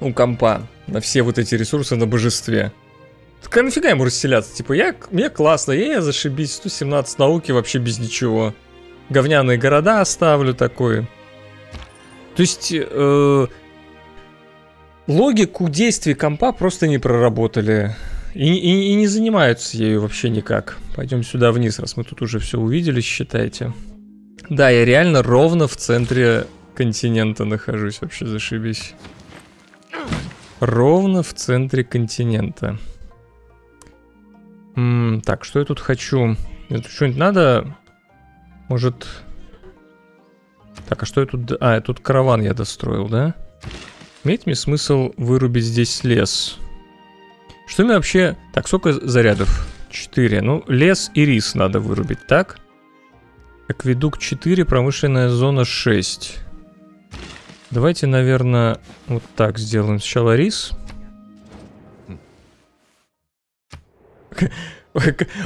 у компа. На все вот эти ресурсы на божестве. Так а нафига ему расселяться? Типа, я, мне классно, я, я зашибись. сто семнадцать науки вообще без ничего. Говняные города оставлю такой. То есть, э, логику действий компа просто не проработали. И, и, и не занимаются ею вообще никак. Пойдем сюда вниз, раз мы тут уже все увидели, считайте. Да, я реально ровно в центре континента нахожусь. Вообще зашибись. Ровно в центре континента. М-м, так, что я тут хочу? Мне тут что-нибудь надо? Может... Так, а что я тут... А, я тут караван я достроил, да? Имеет ли смысл вырубить здесь лес? Что мне вообще... Так, сколько зарядов? четыре. Ну, лес и рис надо вырубить, так? Акведук четыре, промышленная зона шесть. Давайте, наверное, вот так сделаем. Сначала рис.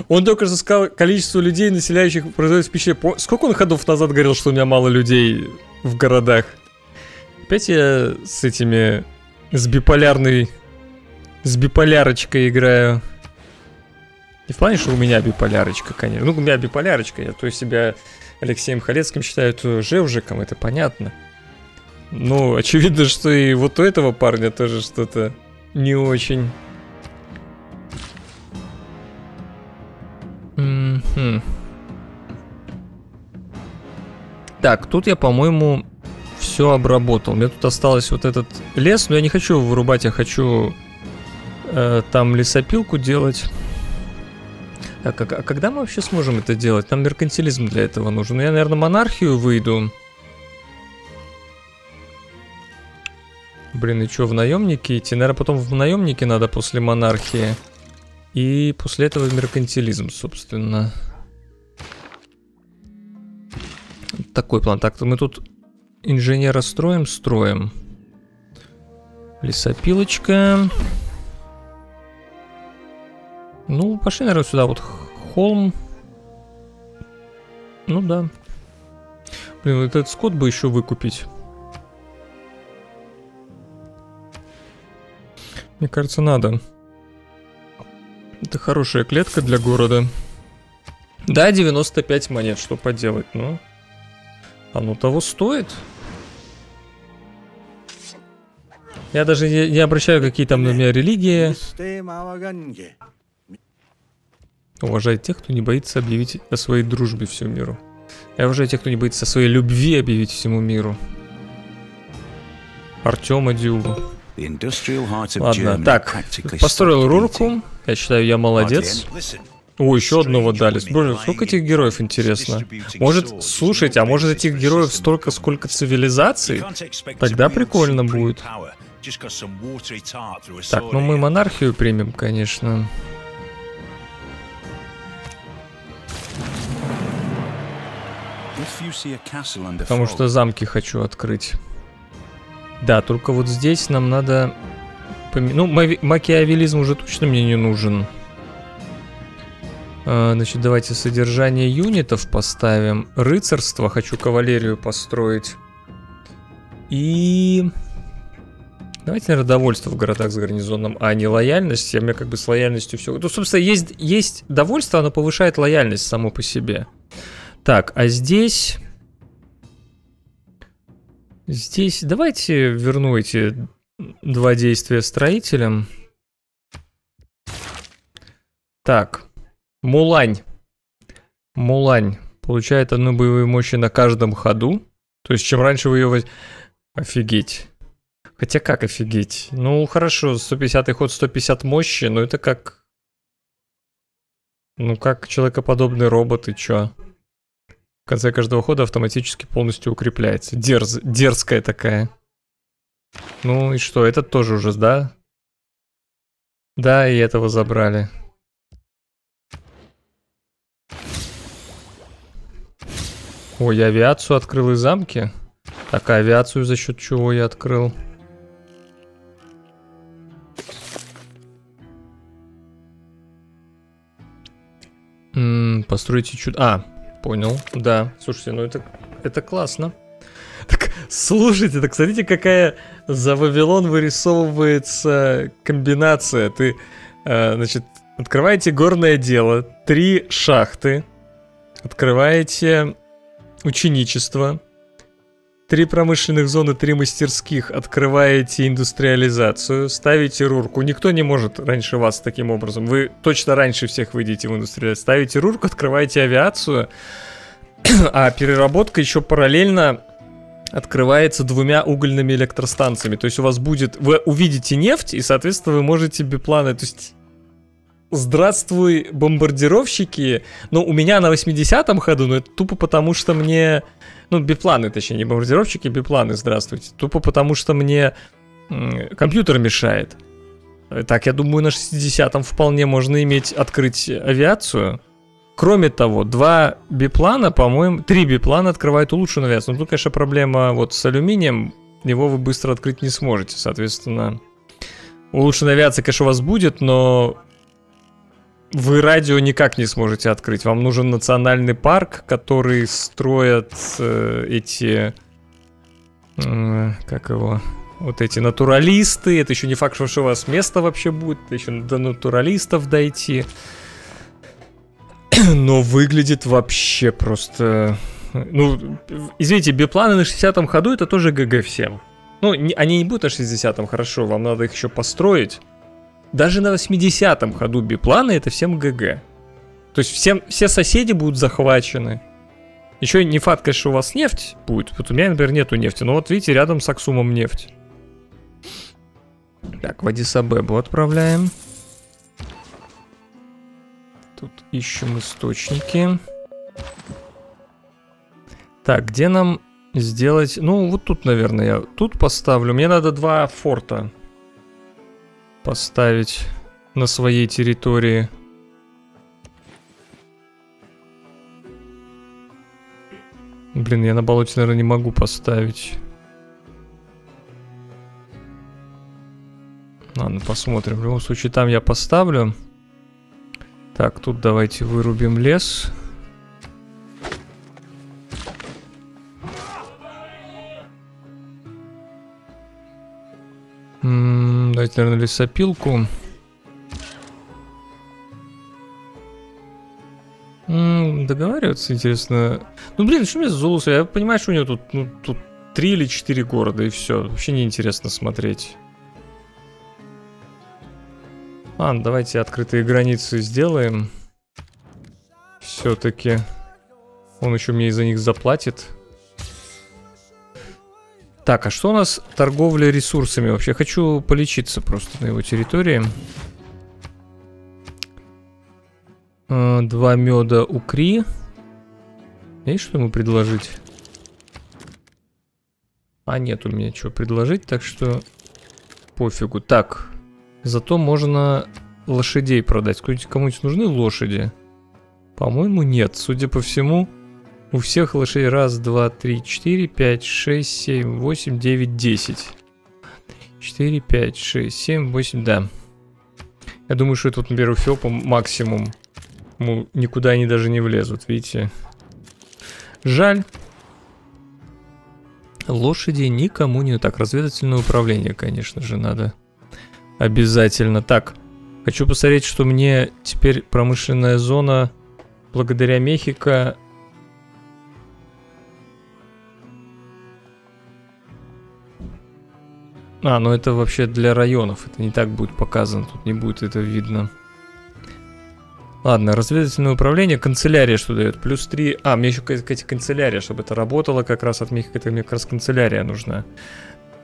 Он только что сказал, количество людей, населяющих, производит впечатление. Сколько он ходов назад говорил, что у меня мало людей в городах? Опять я с этими... С биполярной... С биполярочкой играю. Не в плане, что у меня биполярочка, конечно. Ну, у меня биполярочка, я то есть себя Алексеем Халецким считаю жевжиком, это понятно. Ну, очевидно, что и вот у этого парня тоже что-то не очень. Mm-hmm. Так, тут я, по-моему, все обработал. Мне тут осталось вот этот лес, но я не хочу вырубать, я хочу э, там лесопилку делать. Так, а, а когда мы вообще сможем это делать? Нам меркантилизм для этого нужен. Я, наверное, монархию выйду. Блин, и что, в наемники идти? Наверное, потом в наемники надо после монархии. И после этого меркантилизм, собственно. Такой план. Так, мы тут инженера строим, строим. Лесопилочка. Ну, пошли, наверное, сюда вот холм. Ну да. Блин, вот этот скот бы еще выкупить. Мне кажется, надо. Это хорошая клетка для города. Да, девяносто пять монет, что поделать, но... Оно того стоит. Я даже не, не обращаю, какие там на меня религии. Уважаю тех, кто не боится объявить о своей дружбе всему миру. Я уважаю тех, кто не боится о своей любви объявить всему миру. Артема Дюба. Ладно, так, построил рурку. Я считаю, я молодец. О, еще одного дали. Боже, сколько этих героев, интересно. Может, слушайте, а может этих героев столько, сколько цивилизаций? Тогда прикольно будет. Так, ну мы монархию примем, конечно. Потому что замки хочу открыть. Да, только вот здесь нам надо... Пом... Ну, мави... макиавелизм уже точно мне не нужен. А, значит, давайте содержание юнитов поставим. Рыцарство. Хочу кавалерию построить. И... Давайте, наверное, довольство в городах с гарнизоном, а не лояльность. Я, у меня как бы с лояльностью все... Ну, собственно, есть, есть довольство, оно повышает лояльность само по себе. Так, а здесь... Здесь давайте верну эти два действия строителям. Так, Мулань. Мулань получает одну боевую мощь на каждом ходу. То есть, чем раньше вы ее... Офигеть. Хотя как офигеть? Ну, хорошо, сто пятидесятый ход, сто пятьдесят мощи, но это как... Ну, как человекоподобный робот и чё? В конце каждого хода автоматически полностью укрепляется. Дерз, дерзкая такая. Ну и что, этот тоже уже, да? Да, и этого забрали. Ой, я авиацию открыл и замки. Так, а авиацию за счет чего я открыл? М-м, постройте чудо... А! Понял, да. Слушайте, ну это, это классно. Так, слушайте, так смотрите, какая за Вавилон вырисовывается комбинация. Ты, э, значит, открываете горное дело, три шахты, открываете ученичество, три промышленных зоны, три мастерских, открываете индустриализацию, ставите рурку. Никто не может раньше вас таким образом. Вы точно раньше всех выйдете в индустриализацию. Ставите рурку, открываете авиацию. А переработка еще параллельно открывается двумя угольными электростанциями. То есть у вас будет... Вы увидите нефть, и, соответственно, вы можете бипланы... То есть... Здравствуй, бомбардировщики. Ну, у меня на восьмидесятом ходу, но это тупо потому, что мне... Ну, бипланы, точнее, не бомбардировщики, бипланы, здравствуйте. Тупо потому, что мне компьютер мешает. Так, я думаю, на шестидесятом вполне можно иметь открыть авиацию. Кроме того, два биплана, по-моему, три биплана открывают улучшенную авиацию. Ну, тут, конечно, проблема вот с алюминием. Его вы быстро открыть не сможете, соответственно. Улучшенная авиация, конечно, у вас будет, но... Вы радио никак не сможете открыть. Вам нужен национальный парк, который строят э, эти... Э, как его? Вот эти натуралисты. Это еще не факт, что у вас место вообще будет. Еще до натуралистов дойти. но выглядит вообще просто... Ну, извините, бипланы на шестидесятом ходу это тоже ГГ всем. Ну, не, они не будут на шестидесятом, хорошо, вам надо их еще построить. Даже на восьмидесятом ходу бипланы это всем ГГ. То есть всем, все соседи будут захвачены. Еще не факт, конечно, что у вас нефть будет. Вот у меня, например, нету нефти. Но вот видите, рядом с Аксумом нефть. Так, в Адис-Абебу отправляем. Тут ищем источники. Так, где нам сделать... Ну, вот тут, наверное, я тут поставлю. Мне надо два форта поставить на своей территории. Блин, я на болоте, наверное, не могу поставить. Ладно, посмотрим. В любом случае, там я поставлю. Так, тут давайте вырубим лес. М-м, давайте, наверное, лесопилку. М-м, договариваться, интересно. Ну, блин, что у меня с Зулусом? Я понимаю, что у него тут, ну, тут три или четыре города, и все. Вообще неинтересно смотреть. Ладно, давайте открытые границы сделаем. Все-таки. Он еще мне из-за них заплатит. Так, а что у нас торговля ресурсами вообще? Я хочу полечиться просто на его территории. Два меда у Кри. Есть что ему предложить? А нет у меня чего предложить, так что пофигу. Так, зато можно лошадей продать. Кому-нибудь нужны лошади? По-моему, нет. Судя по всему... У всех лошадей раз, два, три, четыре, пять, шесть, семь, восемь, девять, десять. четыре, пять, шесть, семь, восемь, да. Я думаю, что это, например, у Феопа максимум. Ну, никуда они даже не влезут, видите. Жаль. Лошади никому не... Так, разведывательное управление, конечно же, надо. Обязательно. Так, хочу посмотреть, что мне теперь промышленная зона благодаря Мехика... А, ну это вообще для районов. Это не так будет показано, тут не будет это видно. Ладно, разведывательное управление. Канцелярия что дает? Плюс три... А, мне еще какая-то канцелярия, чтобы это работало как раз от Мехика. Это мне как раз канцелярия нужна.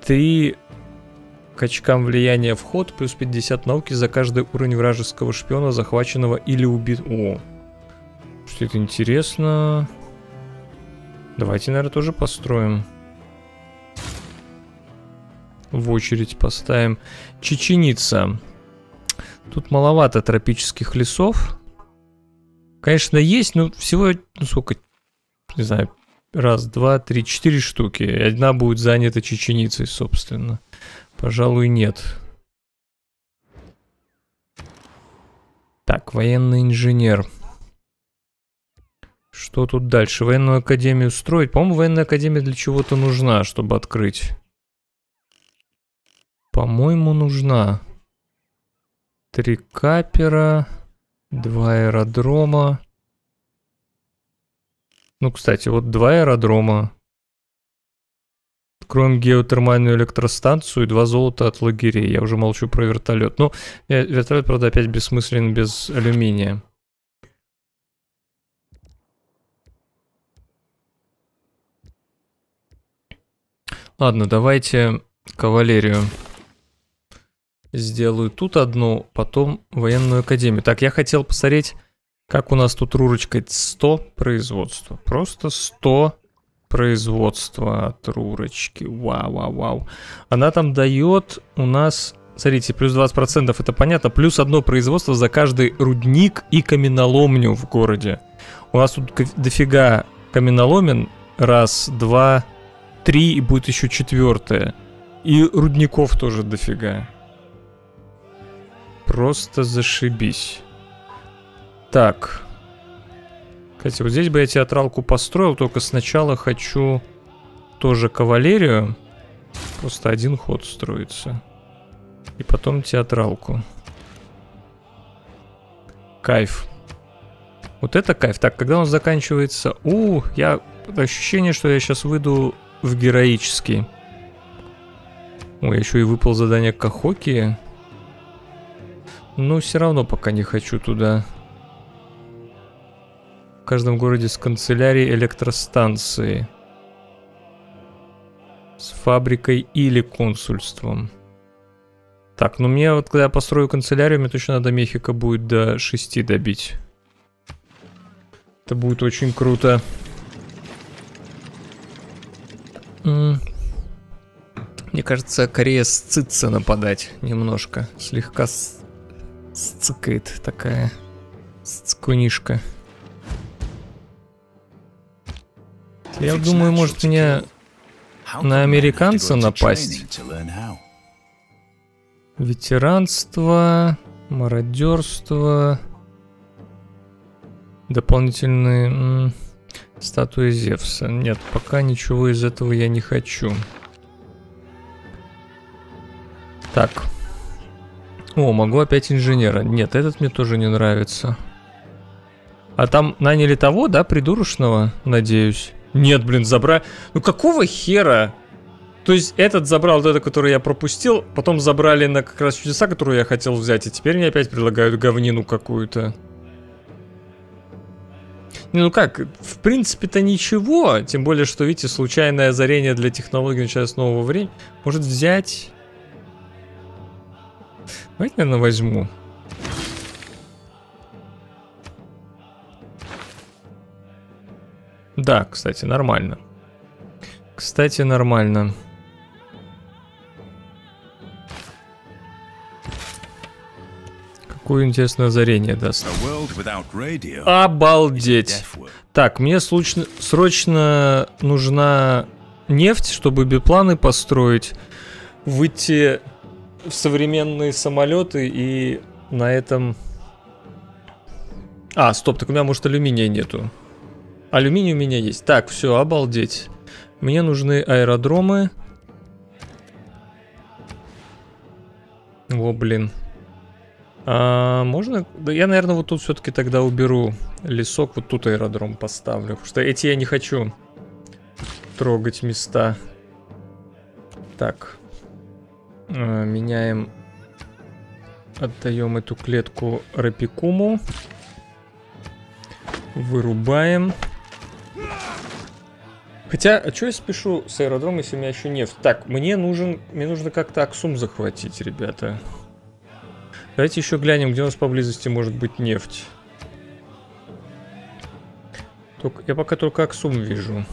три к очкам влияния вход. Плюс пятьдесят науки за каждый уровень вражеского шпиона, захваченного или убитого. О, что это интересно. Давайте, наверное, тоже построим. В очередь поставим. Чеченица. Тут маловато тропических лесов. Конечно, есть, но всего, ну, сколько, не знаю, раз, два, три, четыре штуки. Одна будет занята чеченицей, собственно. Пожалуй, нет. Так, военный инженер. Что тут дальше? Военную академию строить? По-моему, военная академия для чего-то нужна, чтобы открыть. По-моему, нужна. Три капера, два аэродрома. Ну, кстати, вот два аэродрома. Откроем геотермальную электростанцию и два золота от лагерей. Я уже молчу про вертолет. Ну, вертолет, правда, опять бессмыслен без алюминия. Ладно, давайте кавалерию. Сделаю тут одну, потом военную академию. Так, я хотел посмотреть, как у нас тут рурочка. сто производства. Просто сто производства от рурочки. Вау, вау, вау. Она там дает у нас, смотрите, плюс двадцать процентов, это понятно, плюс одно производство за каждый рудник и каменоломню в городе. У нас тут дофига каменоломен. Раз, два, три, и будет еще четвертое. И рудников тоже дофига. Просто зашибись. Так. Кстати, вот здесь бы я театралку построил, только сначала хочу тоже кавалерию. Просто один ход строится. И потом театралку. Кайф. Вот это кайф. Так, когда он заканчивается? У, я... ощущение, что я сейчас выйду в героический. Ой, еще и выпал задание Кахоки. Но все равно пока не хочу туда. В каждом городе с канцелярией электростанции. С фабрикой или консульством. Так, ну мне вот, когда я построю канцелярию, мне точно надо Мехико будет до шести добить. Это будет очень круто. Мне кажется, Корея сцится нападать немножко. Слегка с... сцикает такая сцкунишка. Я думаю, может мне на американца напасть. Ветеранство, мародерство, дополнительные м, статуи Зевса. Нет, пока ничего из этого я не хочу. Так. О, могу опять инженера. Нет, этот мне тоже не нравится. А там наняли того, да, придурочного, надеюсь? Нет, блин, забрали. Ну какого хера? То есть этот забрал вот это, который я пропустил, потом забрали на как раз чудеса, которую я хотел взять, и теперь мне опять предлагают говнину какую-то. Не, ну как, в принципе-то ничего, тем более, что, видите, случайное озарение для технологий, начиная с нового времени, может взять... Давайте, наверное, возьму. Да, кстати, нормально. Кстати, нормально. Какое интересное озарение даст. Обалдеть. Так, мне срочно, срочно нужна нефть, чтобы бипланы построить. Выйти в современные самолеты и на этом... А, стоп, так у меня, может, алюминия нету. Алюминий у меня есть. Так, все, обалдеть. Мне нужны аэродромы. О, блин. А, можно? Да я, наверное, вот тут все-таки тогда уберу лесок. Вот тут аэродром поставлю. Потому что эти я не хочу трогать места. Так. А, меняем. Отдаем эту клетку Рапикуму. Вырубаем. Хотя, а что я спешу с аэродрома, если у меня еще нефть? Так, мне нужен, мне нужно как-то Аксум захватить, ребята. Давайте еще глянем, где у нас поблизости может быть нефть. Только, я пока только Аксум вижу.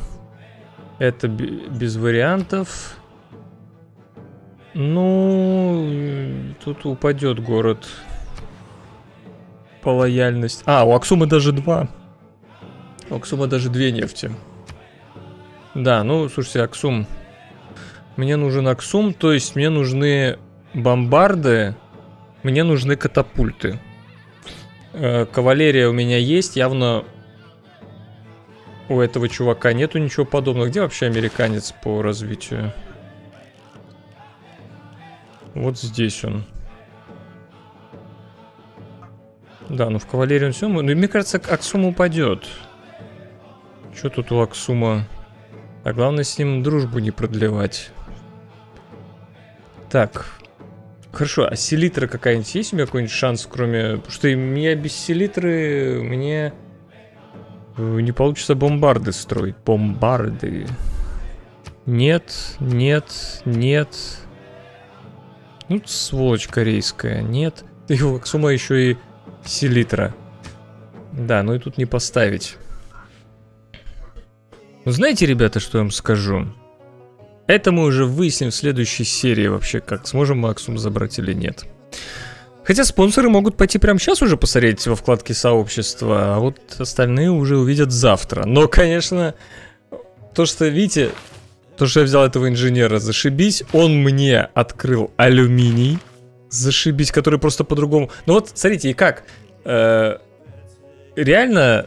Это без вариантов. Ну, тут упадет город по лояльности. А, у Аксума даже два. У Аксума даже две нефти. Да, ну, слушайте, Аксум. Мне нужен Аксум, то есть мне нужны бомбарды, мне нужны катапульты. Э, кавалерия у меня есть, явно у этого чувака нету ничего подобного. Где вообще американец по развитию? Вот здесь он. Да, ну в кавалерии он все... Ну, мне кажется, Аксум упадет. Что тут у Аксума... А главное с ним дружбу не продлевать. Так. Хорошо, а селитра какая-нибудь есть? У меня какой-нибудь шанс, кроме... Потому что меня без селитры... Мне... Не получится бомбарды строить. Бомбарды. Нет, нет, нет. Ну, сволочь корейская. Нет. И у Аксума еще и селитра. Да, ну и тут не поставить. Ну, знаете, ребята, что я вам скажу? Это мы уже выясним в следующей серии вообще, как сможем мы Аксум забрать или нет. Хотя спонсоры могут пойти прямо сейчас уже посмотреть во вкладке сообщества, а вот остальные уже увидят завтра. Но, конечно, то, что, видите, то, что я взял этого инженера, зашибись, он мне открыл алюминий, зашибись, который просто по-другому... Ну вот, смотрите, и как? Э-э- реально...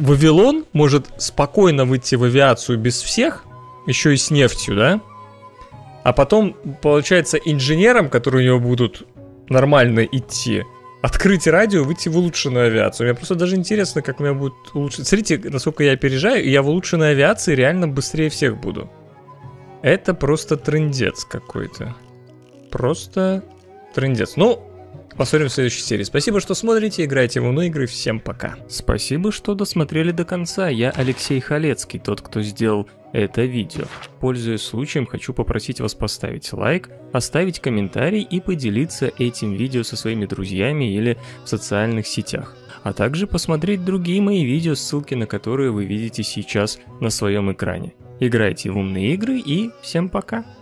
Вавилон может спокойно выйти в авиацию без всех, еще и с нефтью, да? А потом, получается, инженерам, которые у него будут нормально идти, открыть радио, выйти в улучшенную авиацию. Мне просто даже интересно, как меня будет улучшить. Смотрите, насколько я опережаю, я в улучшенной авиации реально быстрее всех буду. Это просто трындец какой-то. Просто трындец. Ну, посмотрим в следующей серии. Спасибо, что смотрите, играйте в умные игры. Всем пока. Спасибо, что досмотрели до конца. Я Алексей Халецкий, тот, кто сделал это видео. Пользуясь случаем, хочу попросить вас поставить лайк, оставить комментарий и поделиться этим видео со своими друзьями или в социальных сетях. А также посмотреть другие мои видео, ссылки на которые вы видите сейчас на своем экране. Играйте в умные игры и всем пока!